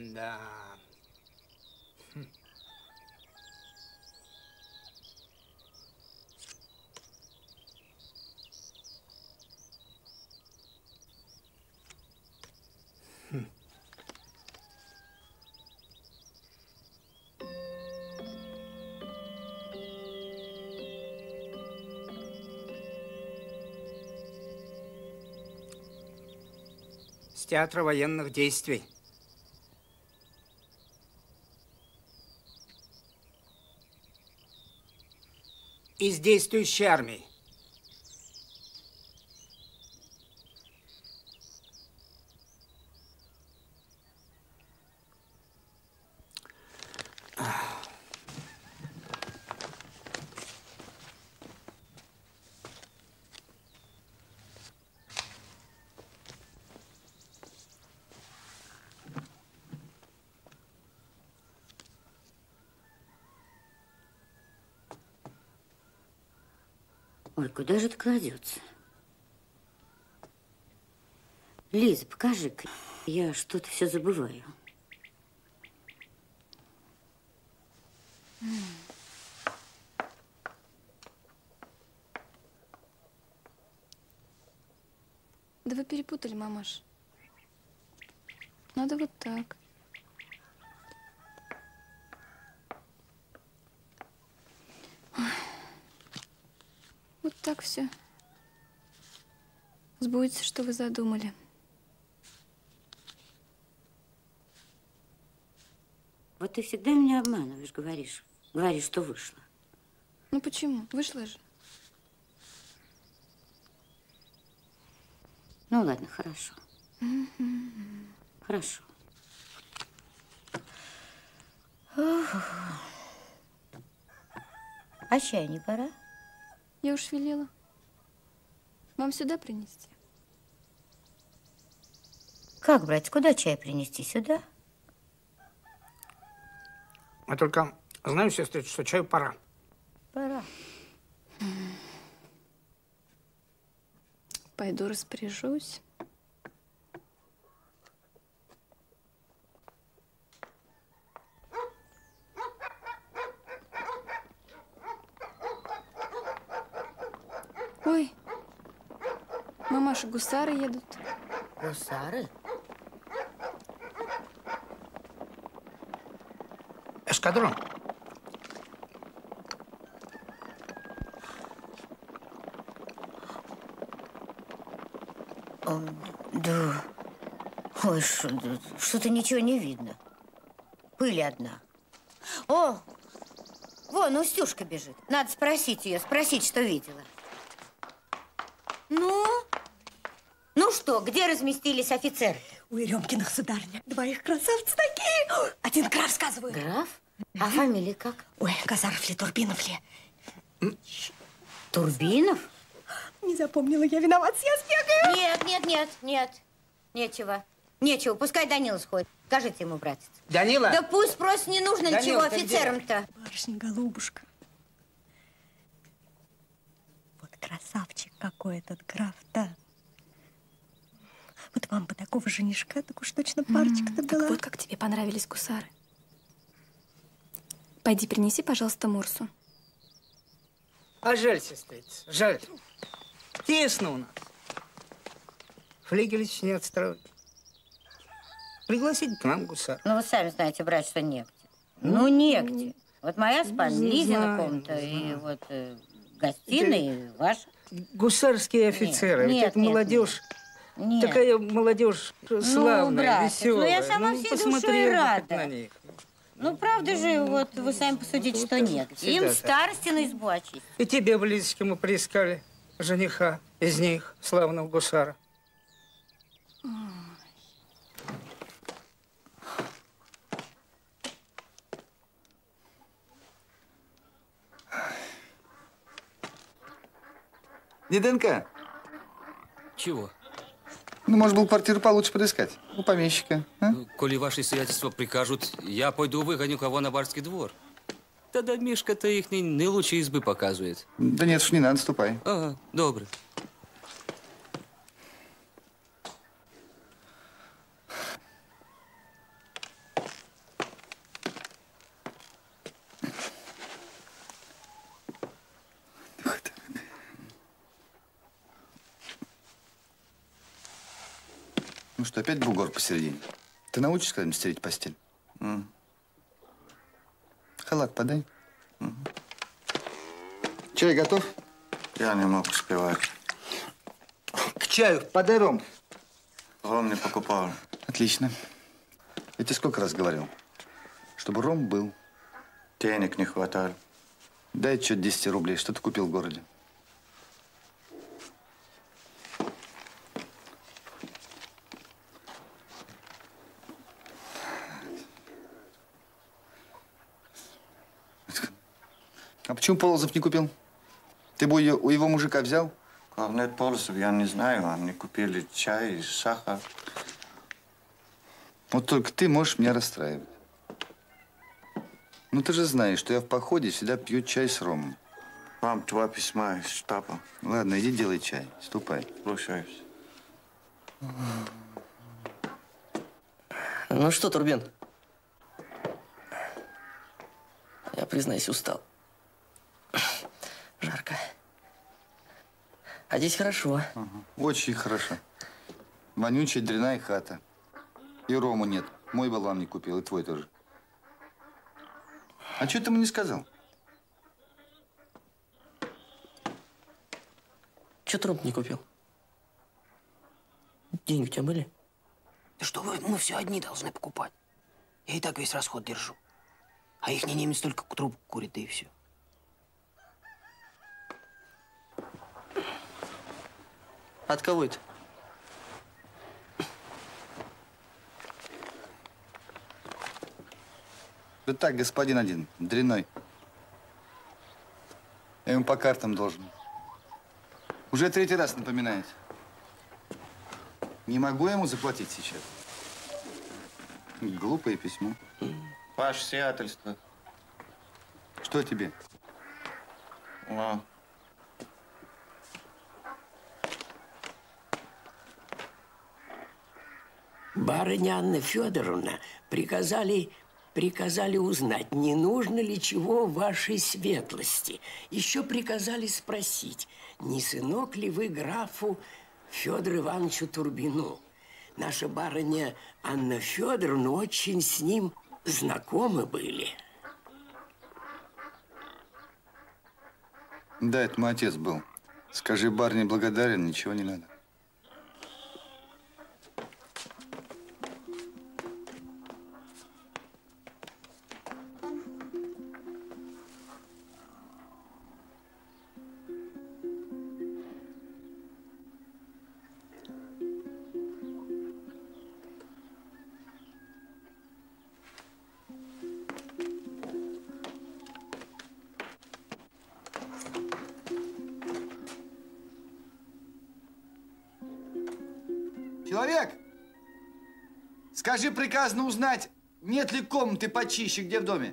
Да. Театра военных действий. Из действующей армии. Ой, куда же это кладется? Лиза, покажи-ка. Я что-то все забываю. Да вы перепутали, мамаш. Надо вот так. Так все сбудется, что вы задумали. Вот ты всегда меня обманываешь, говоришь. Говоришь, что вышло. Ну почему? Вышло же. Ну ладно, хорошо. Хорошо. А чай не пора? Я уж велела. Вам сюда принести? Как, братец, куда чай принести? Сюда? Я только знаю, сестры, что чаю пора. Пора. Пойду распоряжусь. Ой, мамаша, гусары едут. Гусары? Эшкадрон. О, да. Ой, что-то ничего не видно. Пыль одна. О, вон Устюшка бежит. Надо спросить ее, спросить, что видела. Ну что, где разместились офицеры? У Ирёмкиных, сударыня. Два их красавца такие. Один граф, сказываю. Граф? А фамилия как? Ой, Казаров ли, Турбинов ли. Турбинов? Не запомнила, я виноват, я сбегаю. Нет, нет, нет, нет. Нечего. Нечего, пускай Данила сходит. Скажите ему, братец. Данила? Да пусть просто не нужно ничего офицерам-то. Барышня-голубушка. Вот красавчик какой этот граф-то. Вот вам бы такого женишка, так уж точно парочка-то была. Так вот как тебе понравились гусары. Пойди принеси, пожалуйста, Мурсу. А жаль, сестрица, жаль. Тесно у нас. Флигелич не отстроить. Пригласить к нам гусар. Ну, вы сами знаете, брать, что негде. Ну, негде. Вот моя спальня, Лизина комната, и вот гостиная, и ваша. Гусарские офицеры, ведь это молодежь. Нет. Такая молодежь славная, ну, братец, веселая. Ну, я сама всей душой рада. Ну, правда же, вот вы сами посудите, ну, что нет. Им старости на избу очистить. И тебе, Близочки, мы приискали жениха из них, славного гусара. Ой. Деденька. Чего? Ну, может, был квартиру получше подыскать у помещика. А? Коли ваши сиятельства прикажут, я пойду выгоню кого на барский двор. Тогда Мишка-то их не лучше избы показывает. Да нет уж, не надо, ступай. Ага, добрый. Ну что, опять бугор посередине? Ты научишься когда-нибудь стереть постель? Халат подай. Чай готов? Я не мог успевать. К чаю подай ром. Ром не покупал. Отлично. Я тебе сколько раз говорил, чтобы ром был. Денег не хватало. Дай чуть 10 рублей, что ты купил в городе. А почему Полозов не купил? Ты бы у его мужика взял? Главное, Полозов, я не знаю. Они купили чай и сахар. Вот только ты можешь меня расстраивать. Ну, ты же знаешь, что я в походе всегда пью чай с ромом. Вам два письма из штаба. Ладно, иди делай чай. Ступай. Слушаюсь. Ну что, Турбин? Я, признаюсь, устал. Жарко. А здесь хорошо. Очень хорошо. Вонючая дряная хата. И рому нет. Мой болван не купил, и твой тоже. А что ты ему не сказал? Чё ты ром не купил? Деньги у тебя были? Да что вы, мы все одни должны покупать. Я и так весь расход держу. А ихний немец только трубку курит, да и все. От кого это? Да так, господин один, дряной. Я ему по картам должен. Уже третий раз напоминает. Не могу я ему заплатить сейчас. Глупое письмо. Ваше сиятельство. Что тебе? А. Барыня Анна Федоровна приказали узнать, не нужно ли чего вашей светлости. Еще приказали спросить, не сынок ли вы графу Федору Ивановичу Турбину. Наша барыня Анна Федоровна очень с ним знакомы были. Да, это мой отец был. Скажи, барыне благодарен, ничего не надо. Скажи, приказано узнать, нет ли комнаты почище, где в доме.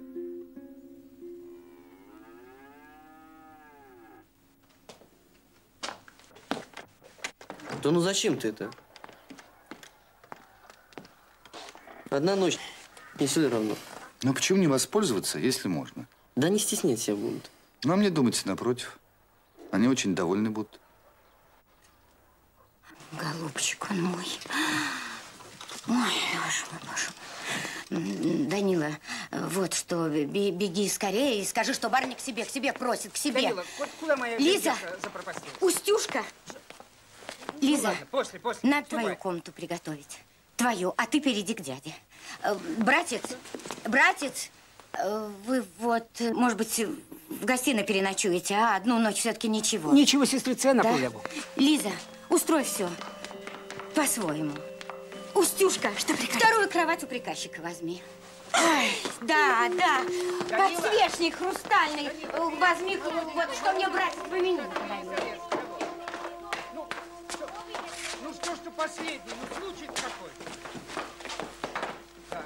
Да ну зачем ты это? Одна ночь, не все ли равно. Ну почему не воспользоваться, если можно? Да не стеснять себя будут. Ну а мне думается напротив. Они очень довольны будут. Голубчик он мой. Ой, боже мой, боже мой. Данила, вот что, беги скорее и скажи, что барыня к себе просит, к себе. Данила, куда моя Лиза запропастилась? Устюшка. Ну, Лиза, ладно, после. Надо твою комнату приготовить. Твою, а ты перейди к дяде. Братец, вы вот, может быть, в гостиной переночуете, а одну ночь все-таки ничего. Ничего, сестрица, на полягу. Лиза, устрой все по-своему. Устюшка, что приказ? Вторую кровать у приказчика возьми. Ай, да. Данила. Подсвечник хрустальный. Данила. Возьми, Данила. Вот что мне брать, помяни. Ну что ж ты последний, ну случай какой-то. Да.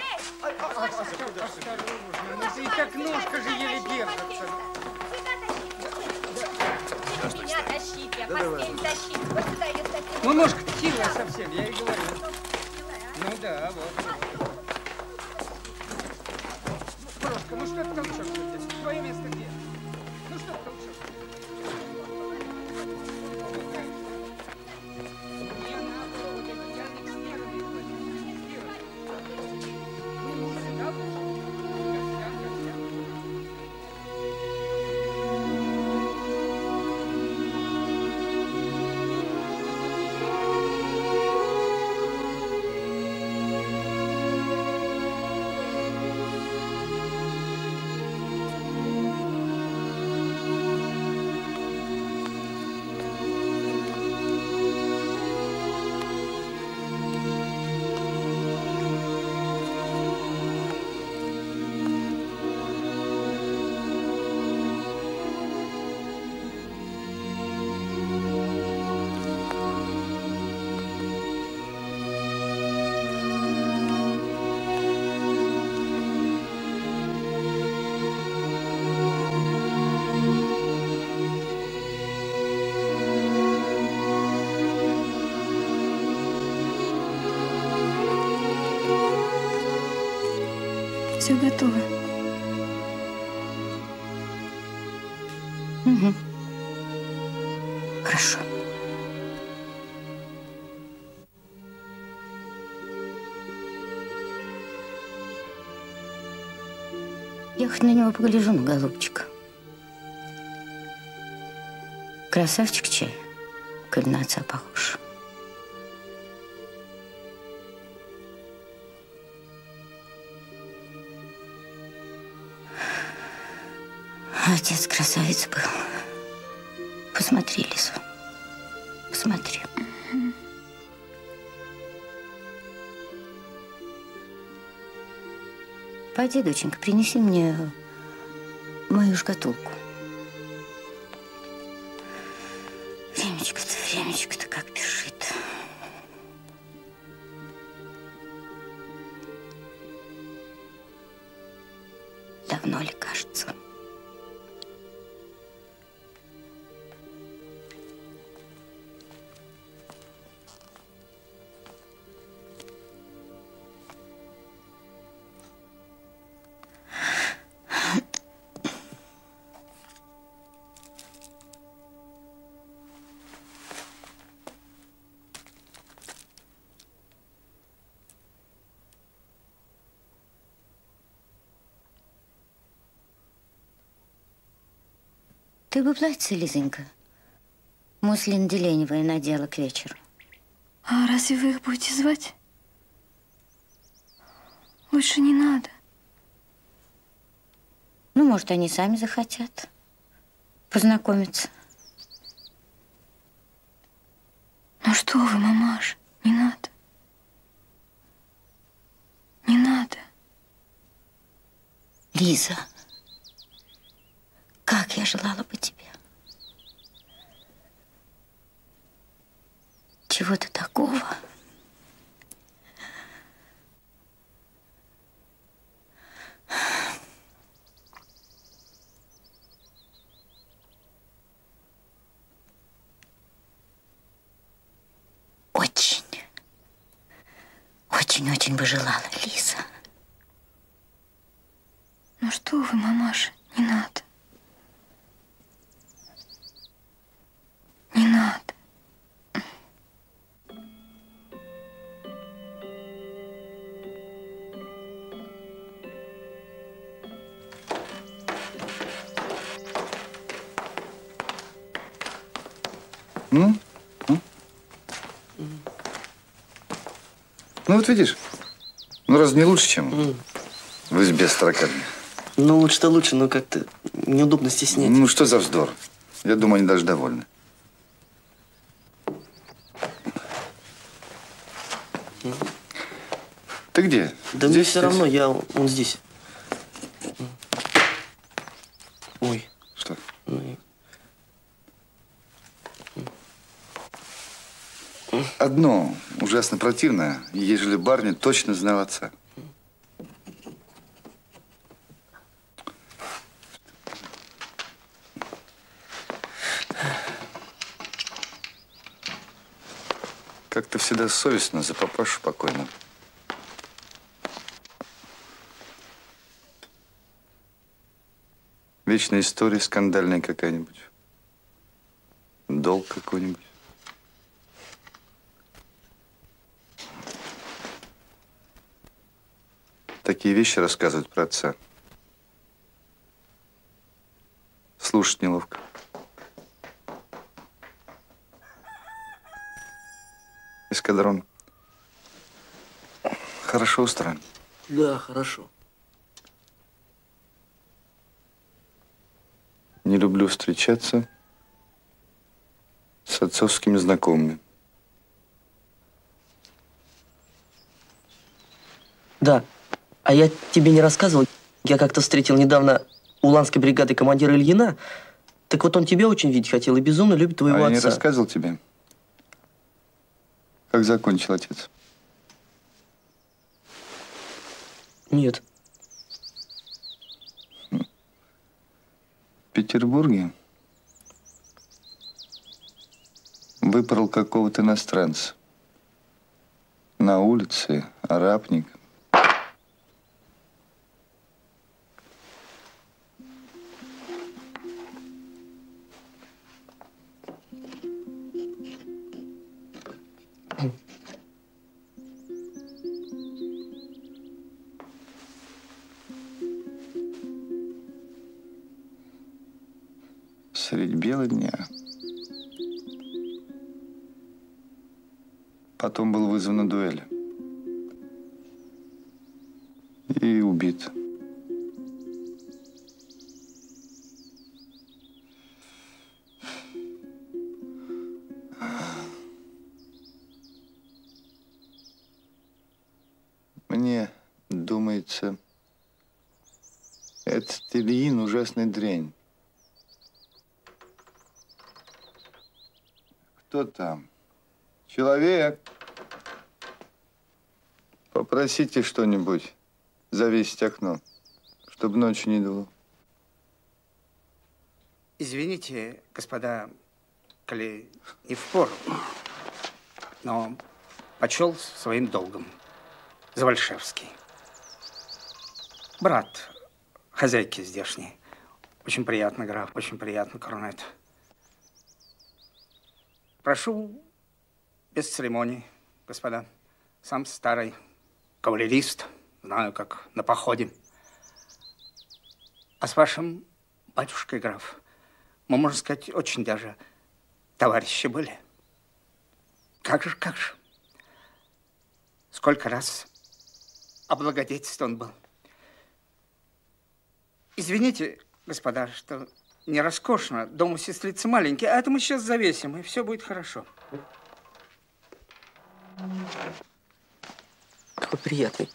Эй, осторожно, и так ножка же еле держится. Меня тащит, я постель тащит. Вот сюда ее тащит. Ну, ножка хилая совсем, я и говорю. Ну да, вот. Прошка, ну что ты там черт здесь? Твое место где? Ну что ты там черт? все готово. Угу. Хорошо. Я хоть на него погляжу, на голубчика. Красавчик чай, коль на отца похож. Отец красавец был. Посмотри, Лизу, посмотри. Пойди, доченька, принеси мне мою шкатулку. Времечко-то как бежит. Давно ли, кажется? Ты бы платье, Лизонька, муслин Деленевой надела к вечеру. А разве вы их будете звать? Лучше не надо. Ну, может, они сами захотят познакомиться. Ну что вы, мамаша, не надо. Не надо. Лиза. Как я желала бы тебе чего-то такого, очень, очень-очень бы желала, Лиза. Ну что вы, мамаша, не надо. Не надо. Ну вот видишь, ну раз не лучше, чем в избе строками. Ну лучше-то лучше, но как-то неудобно стеснять. Ну что за вздор? Я думаю, они даже довольны. Ты где? Да здесь, мне все равно, я он здесь. Ой. Что? Одно ужасно противное, ежели барни точно знал отца. Как-то всегда совестно за папашу покойного. Вечная история скандальная какая-нибудь. Долг какой-нибудь. Такие вещи рассказывают про отца. Слушать неловко. Эскадрон хорошо устроен? Да, хорошо. Не люблю встречаться с отцовскими знакомыми. Да, а я тебе не рассказывал, я как-то встретил недавно уланской бригады командира Ильина. Так вот он тебя очень видеть хотел и безумно любит твоего отца. Я не рассказывал тебе, как закончил отец? Нет. В Петербурге выпорол какого-то иностранца. На улице, арапник. белого дня. Потом был вызван на дуэль и убит. Мне думается, этот Ильин ужасный дрянь. Кто там? Человек, попросите что-нибудь завесить окно, чтобы ночью не дуло. Извините, господа, коли не впору, но почел своим долгом Завальшевский. Брат хозяйки здешней. Очень приятно, граф, очень приятно, корнет. Прошу без церемоний, господа. Сам старый кавалерист, знаю, как на походе. А с вашим батюшкой, граф, мы, можно сказать, очень даже товарищи были. Как же, как же. Сколько раз облагодетельствован он был. Извините, господа, что не роскошно. Дом у сестрицы маленький, а это мы сейчас завесим, и все будет хорошо. Какой приятный.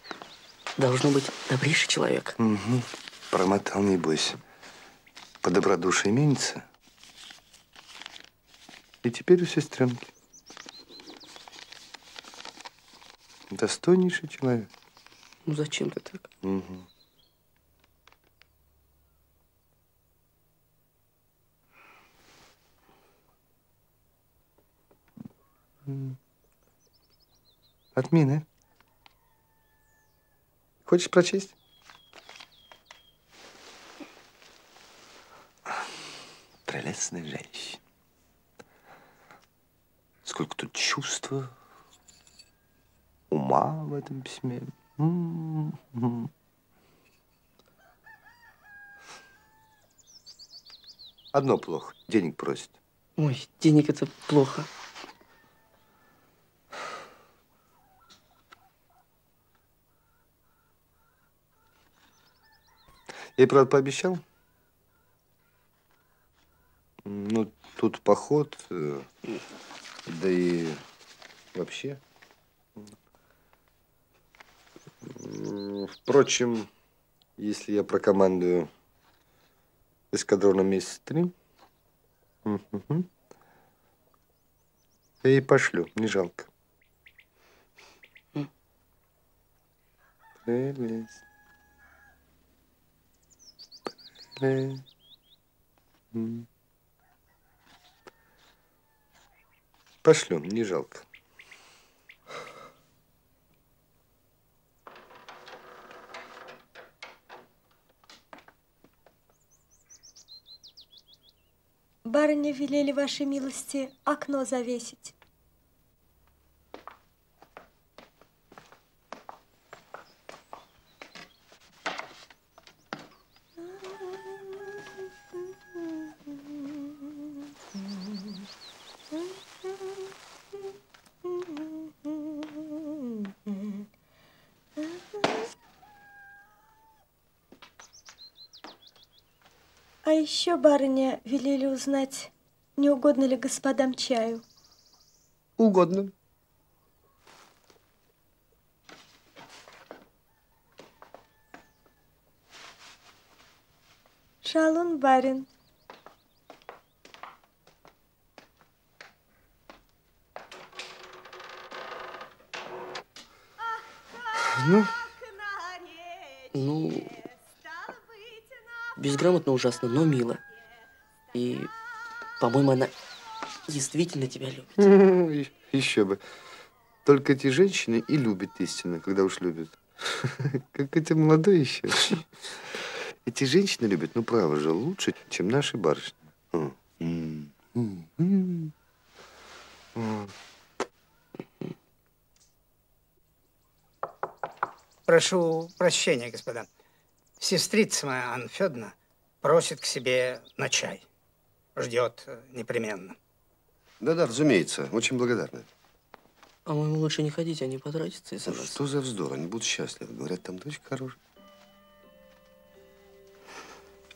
Должно быть, добрейший человек. Угу. Промотал, небось. По добродушию менится. И теперь у сестренки. Достойнейший человек. Ну, зачем ты так? Угу. Отмена. Хочешь прочесть? Прелестная женщина. Сколько тут чувства, ума в этом письме. Одно плохо. Денег просит. Ой, денег это плохо. Я, правда, пообещал. Ну, тут поход, да и вообще. Впрочем, если я прокомандую эскадроном месяца 3, я ей пошлю, не жалко. Прелесть. Пошлем, не жалко. Барыня велели вашей милости окно завесить. А еще, барыня, велели узнать, не угодно ли господам чаю. Угодно. Шалун, барин. Ну? Ну... Безграмотно ужасно, но мило. И, по-моему, она действительно тебя любит. Еще бы. Только эти женщины и любят истинно, когда уж любят. Как эти молодые еще. Эти женщины любят, ну, право же, лучше, чем наши барышни. Прошу прощения, господа. Сестрица моя Анфедовна просит к себе на чай. ждет непременно. Да-да, разумеется. Очень благодарны. По-моему, лучше не ходить, они потратятся из-за вас. Что за вздор? Они будут счастливы. Говорят, там дочка хорошая.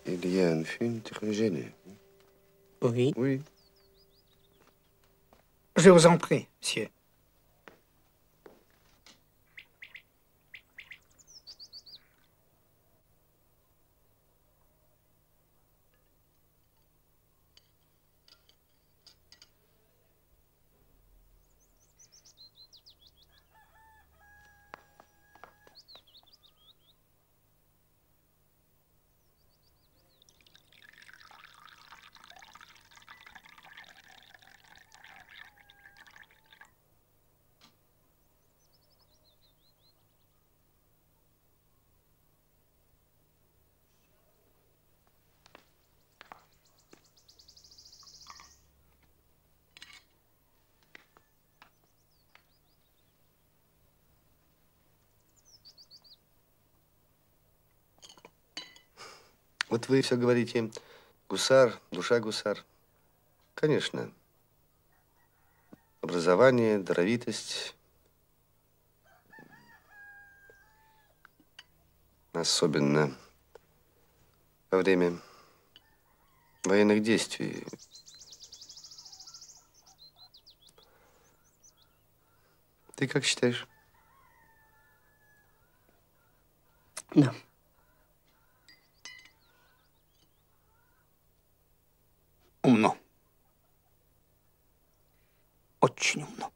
Илья, Анфин, тихонжение. Oui. Oui. Je vous en prie, monsieur. Вот вы все говорите, гусар, душа гусар. Конечно. Образование, даровитость. Особенно во время военных действий. Ты как считаешь? Да. Умно. Очень умно.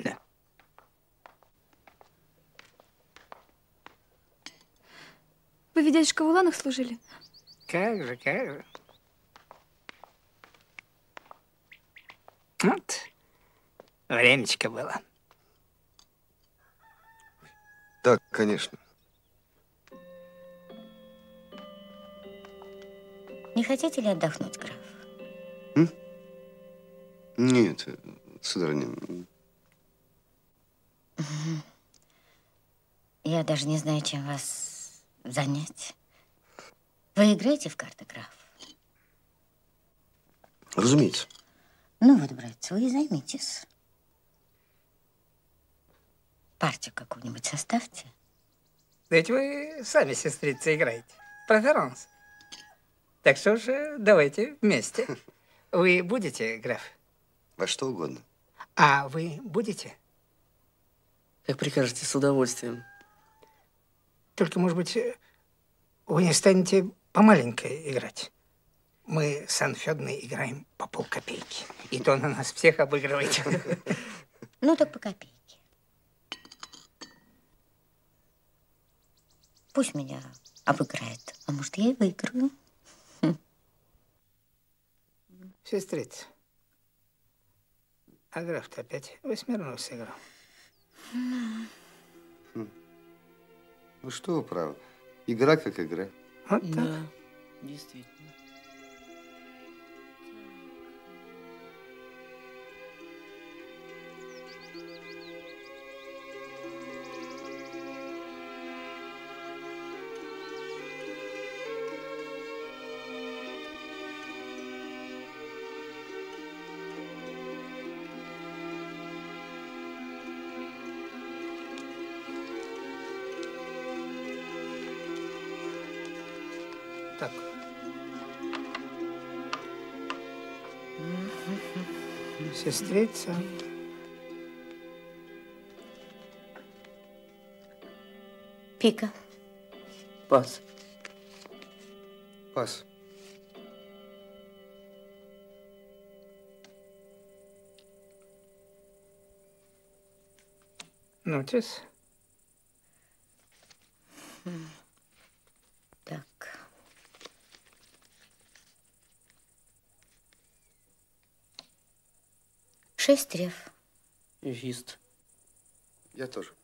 Да. Вы ведь дядюшка в уланах служили? Как же, как же. Вот. Времечко было. Да, конечно. Не хотите ли отдохнуть, граф? М? Нет, сударыня. Я даже не знаю, чем вас занять. Вы играете в карты, граф? Разумеется. Ну вот, братец, вы и займитесь. Партию какую-нибудь составьте. Да ведь вы сами, сестрица, играете. Преферанс. Так что же, давайте вместе. Вы будете, граф? Во что угодно. А вы будете? Как прикажете, с удовольствием. Только, может быть, вы не станете помаленькой играть. Мы с Анфедной играем по полкопейки. И то на нас всех обыгрываете. Ну, так по копейке. Пусть меня обыграет. А может, я и выиграю. Сестрица, а граф-то опять восьмерную сыграл. Ну что вы правы, игра как игра. Вот так. Да, действительно. Сестрица. Пика. Пас. Пас. Ну, честно. Шесть треф. Юрист. Я тоже.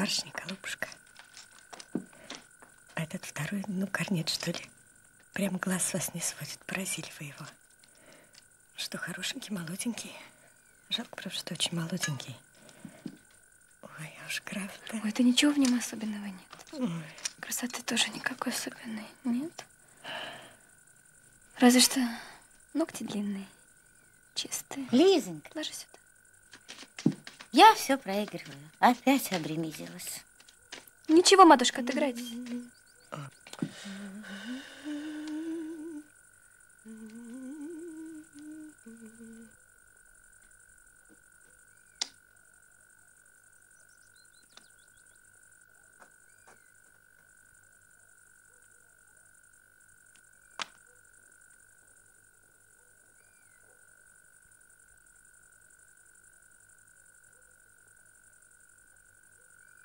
барышня, голубушка. А этот второй, ну, корнет, что ли. Прям глаз с вас не сводит. Поразили вы его. Что хорошенький, молоденький. Жалко, правда, что очень молоденький. Ой, а уж граф-то... Ой, да ничего в нем особенного нет. Ой. Красоты тоже никакой особенной нет. Разве что ногти длинные, чистые. Лизонька. Ложись сюда. Я все проигрываю. Опять обремизилась. Ничего, матушка, отыграйтесь.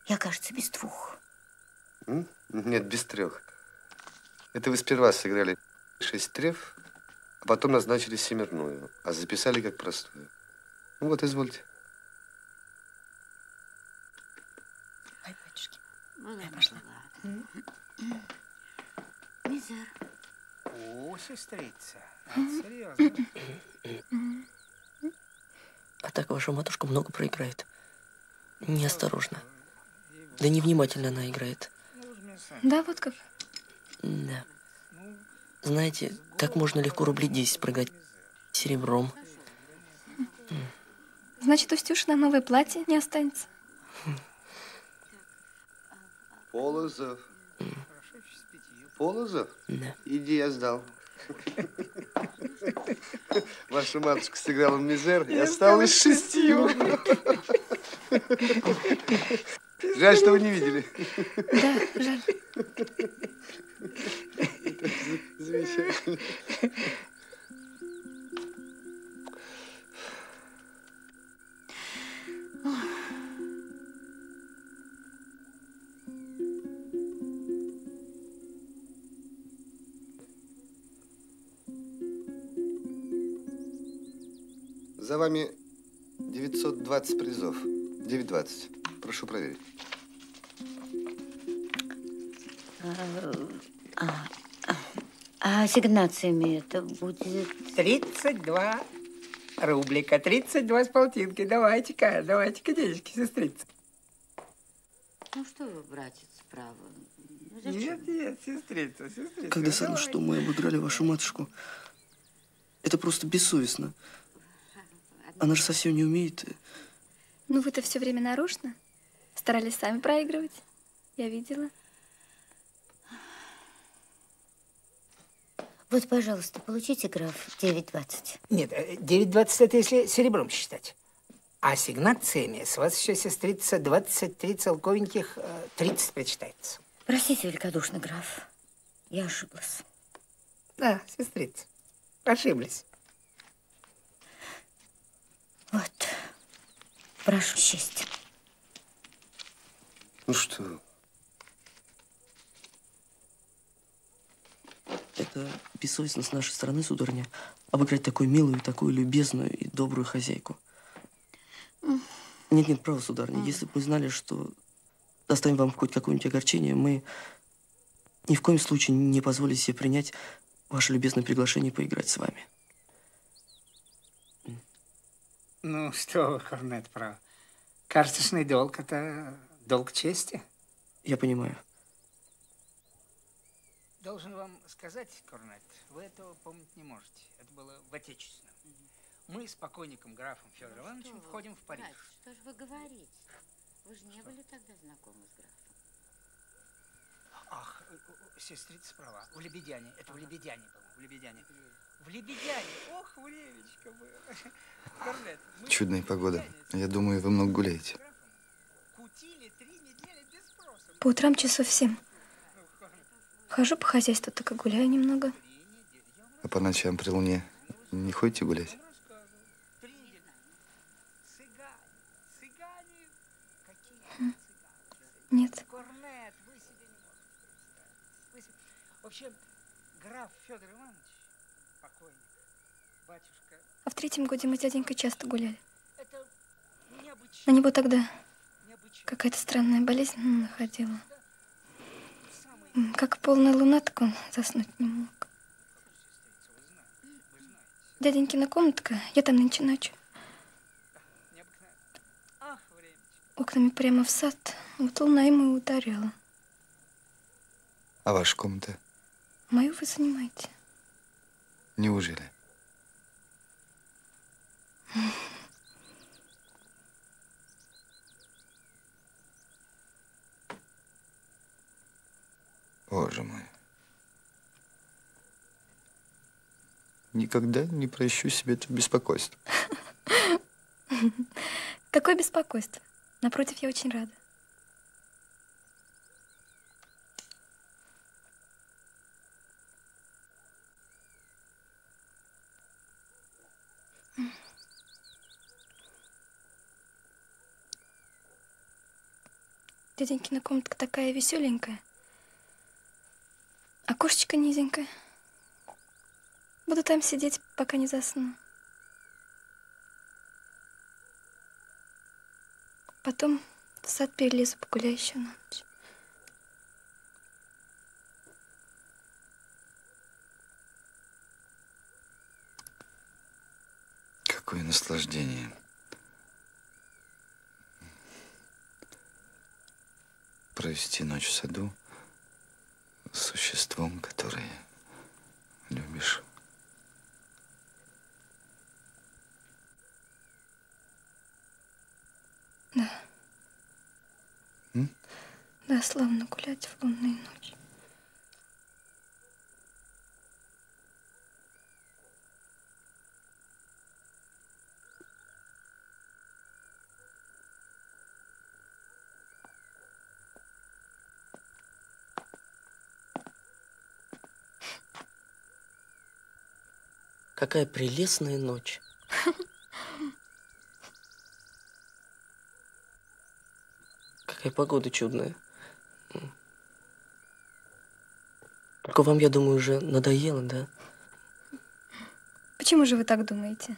Я, кажется, без двух. Нет, без трех. Это вы сперва сыграли 6 треф, а потом назначили семерную, а записали как простую. Ну вот, извольте. Ай, батюшки. Я пошла. Мизер. О, сестрица. Серьезно. А так ваша матушка много проиграет. Неосторожно. Да невнимательно она играет. Да, вот как? Да. Знаете, так можно легко рублей 10 прогать серебром. Значит, у Стюши на новое платье не останется. Полозов. Полозов? Да. Иди, я сдал. Ваша матушка сыграла в мизер и осталась 6. Жаль, что вы не видели. Да, жаль. Это замечательно. За вами 920 призов. 920. Прошу проверить. А ассигнациями это будет? 32 рублика, 32 с полтинки. Давайте-ка, давайте-ка, денежки, сестрица. Ну что вы, братец, право? Зачем? Нет, нет, сестрица, сестрица. Когда сам, что мы обыграли вашу матушку, это просто бессовестно. Она же совсем не умеет. Ну вы-то все время нарочно. Старались сами проигрывать. Я видела. Вот, пожалуйста, получите, граф, 9,20. Нет, 9,20 это если серебром считать. А ассигнациями с вас еще, сестрица, 23 целковеньких, 30 причитается. Простите великодушно, граф. Я ошиблась. Да, сестрица, ошиблись. Вот. Прошу счастья. Ну что? Это бессовестно с нашей стороны, сударыня, обыграть такую милую, такую любезную и добрую хозяйку. Нет, нет, право, сударыня. Если бы мы знали, что доставим вам хоть какое-нибудь огорчение, мы ни в коем случае не позволили себе принять ваше любезное приглашение поиграть с вами. Ну, что вы, корнет, прав. Карточный долг – это долг чести. Я понимаю. Должен вам сказать, корнет, вы этого помнить не можете. Это было в Отечественном. Мы с покойником графом Федором Ивановичем входим в Париж. Брат, что же вы говорите? Вы же не были тогда знакомы с графом. Ах, сестрица права. В Лебедяне. Это в Лебедяне было. В Лебедяне. В Лебедяне. Ох, времечко было. Чудная погода. Я думаю, вы много гуляете. По утрам часов 7. Хожу по хозяйству, так и гуляю немного. А по ночам при луне не ходите гулять? Нет. Вообще, граф Федор Иванович. А в 3-м годе мы с дяденькой часто гуляли. На него тогда Какая-то странная болезнь находила. Как полная лунатка, он заснуть не мог. Дяденькина комнатка, я там нынче ночью. Окнами прямо в сад, вот луна ему и ударила. А ваша комната? Мою вы занимаете. Неужели? Боже мой. Никогда не прощу себе это беспокойство. Какое беспокойство? Напротив, я очень рада. Дяденькина комнатка такая веселенькая. Окошечко низенькое. Буду там сидеть, пока не засну. Потом в сад перелезу, погуляю еще на ночь. Какое наслаждение. Провести ночь в саду с существом, которое любишь. Да. Да, славно гулять в лунную ночь. Какая прелестная ночь. Какая погода чудная. Только вам, я думаю, уже надоело, да? Почему же вы так думаете?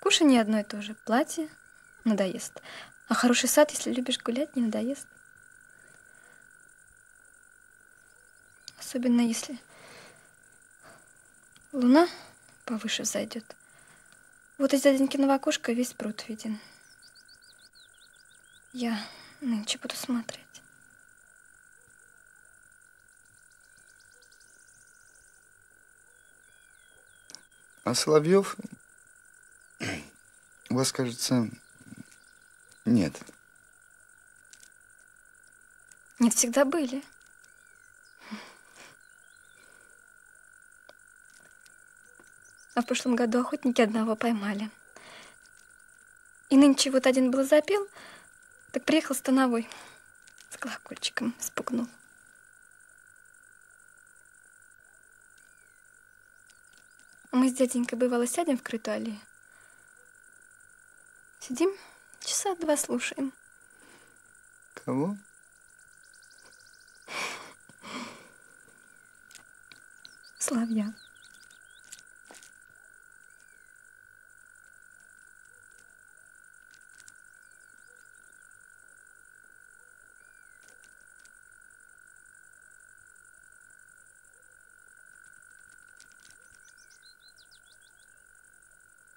Кушанье одно и то же, платье надоест. А хороший сад, если любишь гулять, не надоест. Особенно если луна повыше взойдет. Вот из дяденькиного окошка весь пруд виден. Я нынче буду смотреть. А Соловьев у вас, кажется, нет. Нет, всегда были. А в прошлом году охотники одного поймали. И нынче вот один был запел, так приехал становой с колокольчиком, спугнул. Мы с дяденькой, бывало, сядем в крытую аллею. Сидим, часа два слушаем. Кого? Соловья.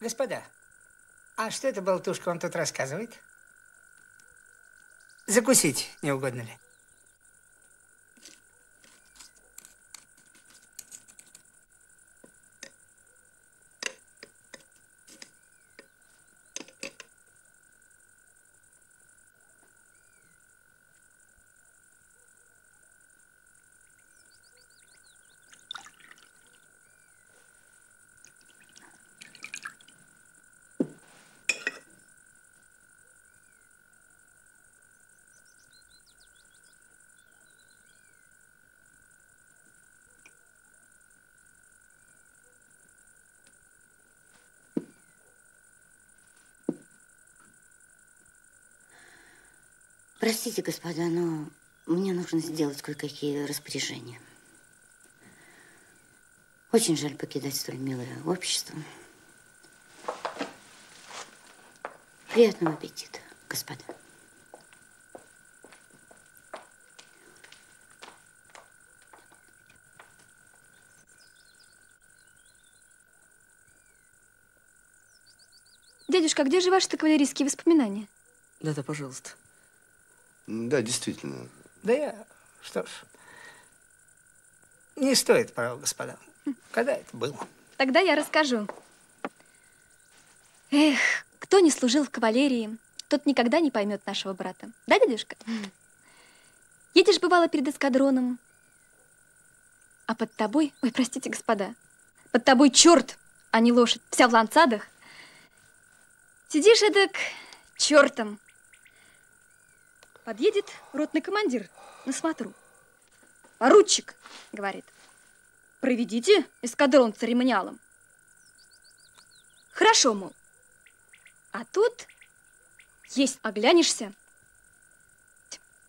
Господа, а что эта болтушка вам тут рассказывает? Закусить не угодно ли? Простите, господа, но мне нужно сделать кое-какие распоряжения. Очень жаль покидать столь милое общество. Приятного аппетита, господа. Дядюшка, где же ваши-то кавалерийские воспоминания? Да-да, пожалуйста. Да, действительно. Да я, что ж, не стоит, пожалуй, господа. Когда это было? Тогда я расскажу. Эх, кто не служил в кавалерии, тот никогда не поймет нашего брата. Да, дядюшка? Едешь, бывало, перед эскадроном, а под тобой, ой, простите, господа, под тобой черт, а не лошадь, вся в ланцадах. Сидишь эдак чертом. Подъедет ротный командир на смотру. Поручик, говорит, проведите эскадрон церемониалом. Хорошо, мол. А тут есть оглянешься,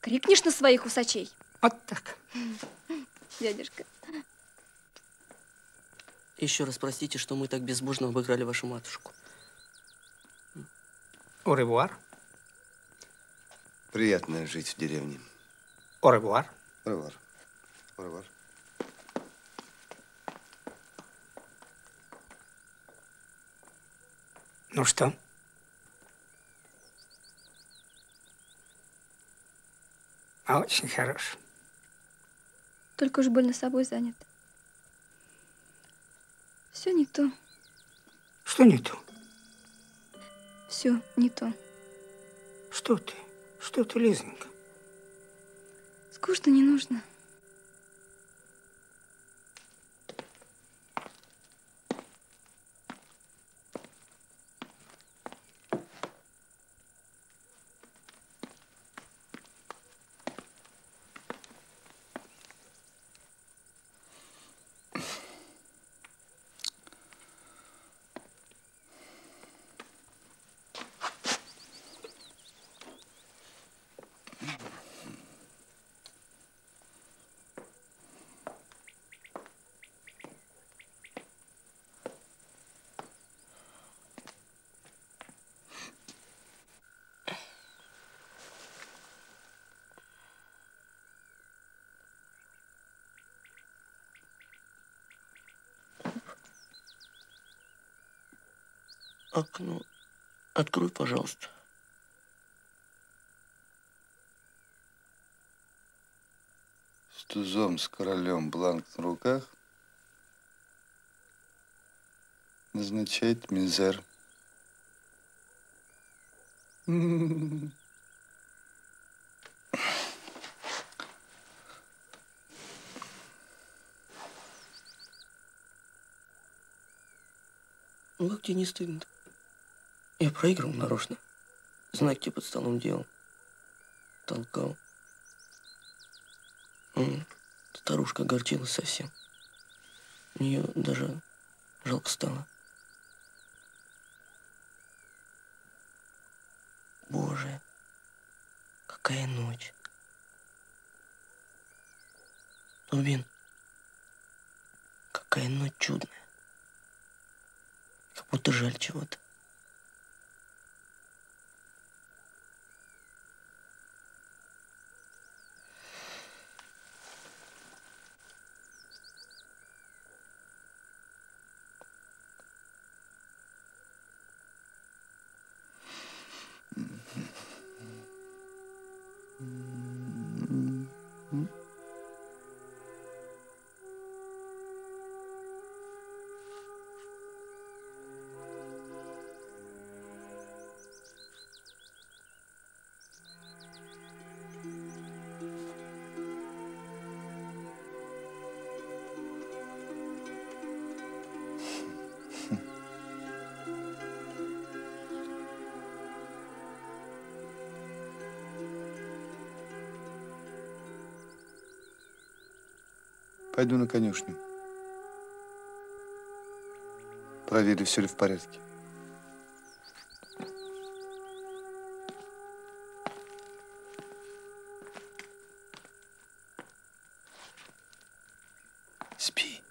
крикнешь на своих усачей. Вот так. Дядюшка. Еще раз простите, что мы так безбожно обыграли вашу матушку. Au revoir. Приятно жить в деревне. Au revoir. Au revoir. Au revoir. Ну что? А очень хорош. Только уж больно собой занят. Все не то. Что не то? Все не то. Что ты, Лизонька? Скучно не нужно. Окно открой, пожалуйста. С тузом, с королем, бланк на руках назначает мизер. Ну как тебе не стыдно-то? Я проиграл нарочно. Знак тебе под столом делал. Толкал. Старушка огорчилась совсем. Ее даже жалко стало. Боже, какая ночь. Турбин, какая ночь чудная. Как будто жаль чего-то. Пойду на конюшню. Проверю, все ли в порядке. Спи.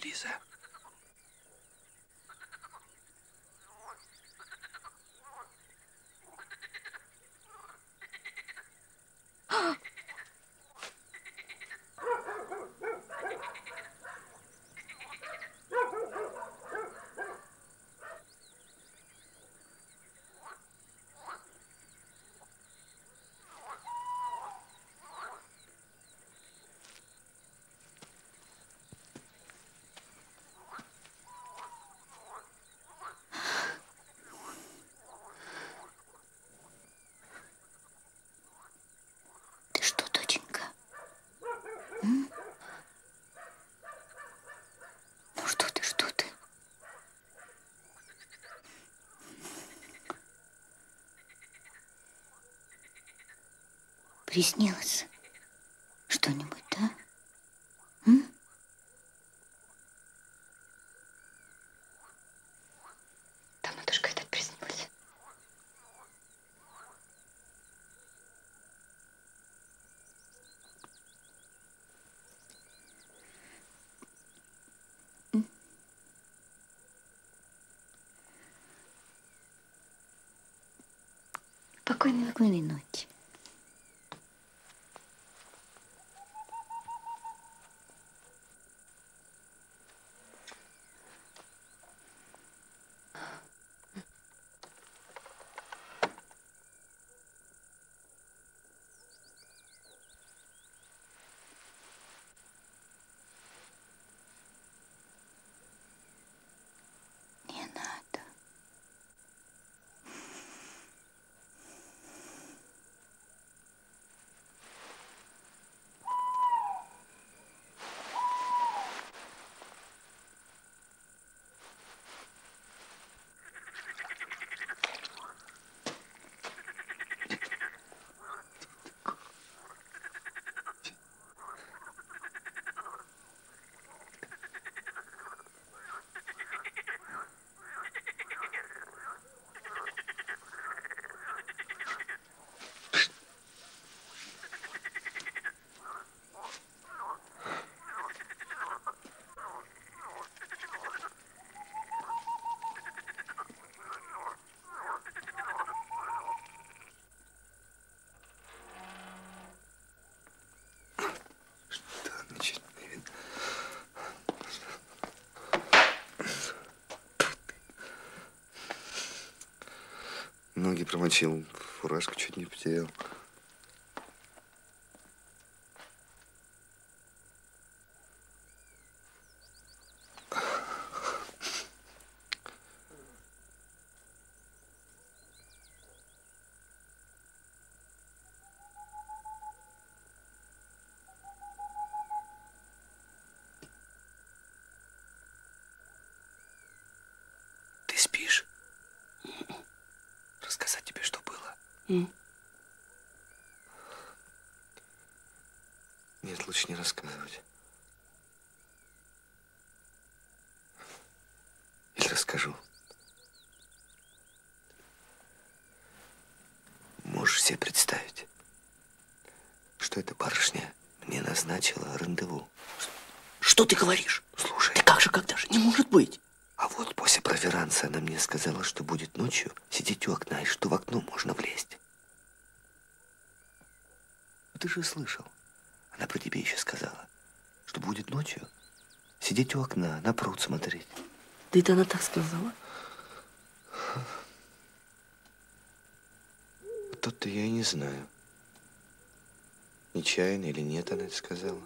Лиза. Приснилось что-нибудь, да? М? Давно тоже когда-то приснилось. Спокойной ночи. промочил, фуражку чуть не потерял. Нет, лучше не рассказывать. Или расскажу. Можешь себе представить, что эта барышня мне назначила рандеву. Что ты говоришь? Слушай. Да как же, когда же? Не может быть. А вот после проверанса она мне сказала, что будет ночью сидеть у окна и что в окно можно влезть. Ты же слышал. Она про тебя еще сказала, что будет ночью сидеть у окна, на пруд смотреть. Да это она так сказала. Тут-то я и не знаю, нечаянно или нет она это сказала.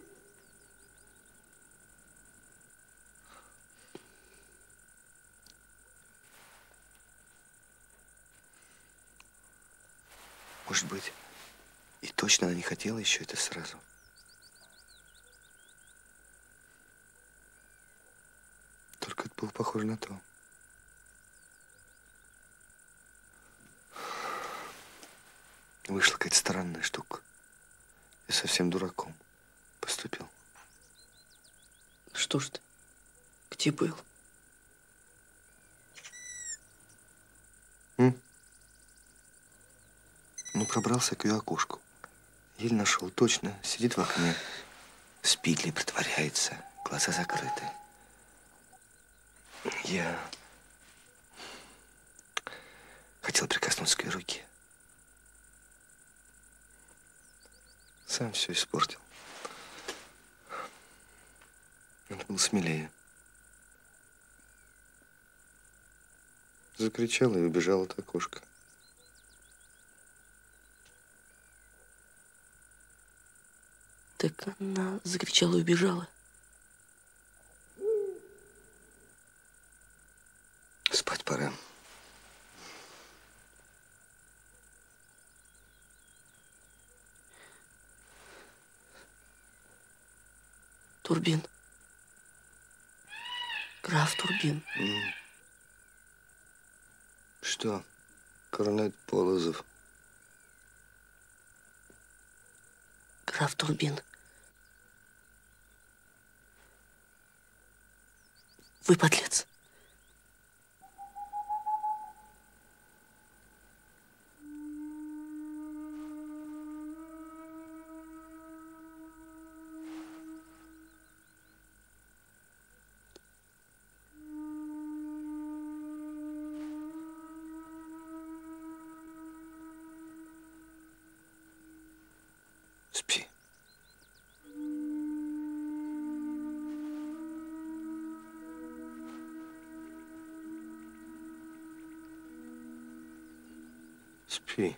Может быть, и точно она не хотела еще это сразу. Только это было похоже на то. Вышла какая-то странная штука. Я совсем дураком поступил. Что ж ты? Где был? Ну, пробрался к ее окошку. Еле нашел, точно. Сидит в окне. Спит ли, притворяется. Глаза закрыты. Я хотел прикоснуться к ее руке. Сам все испортил. Надо было смелее. Закричала и убежала от окошка. Так она закричала и убежала. Спать пора. Турбин. Граф Турбин. Что? Корнет Полозов. Граф Турбин. Вы подлец. Спи. Спи.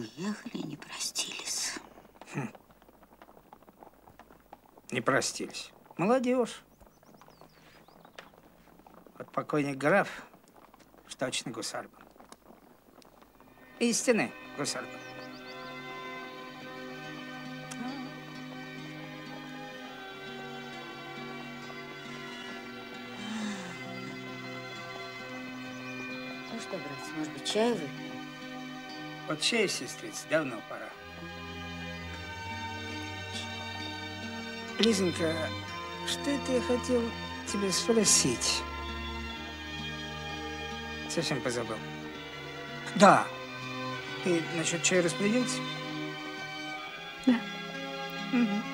уехали и не простились. Хм. Не простились. Молодежь. Вот покойник граф, штатный гусар был. Истинный гусар был. Ну что, братцы, может быть, чай выпьем? Вот чай, сестрица, давно пора. Лизонька, что это я хотел тебя спросить? Совсем позабыл. Да. Ты насчет чая распорядился? Да. Угу.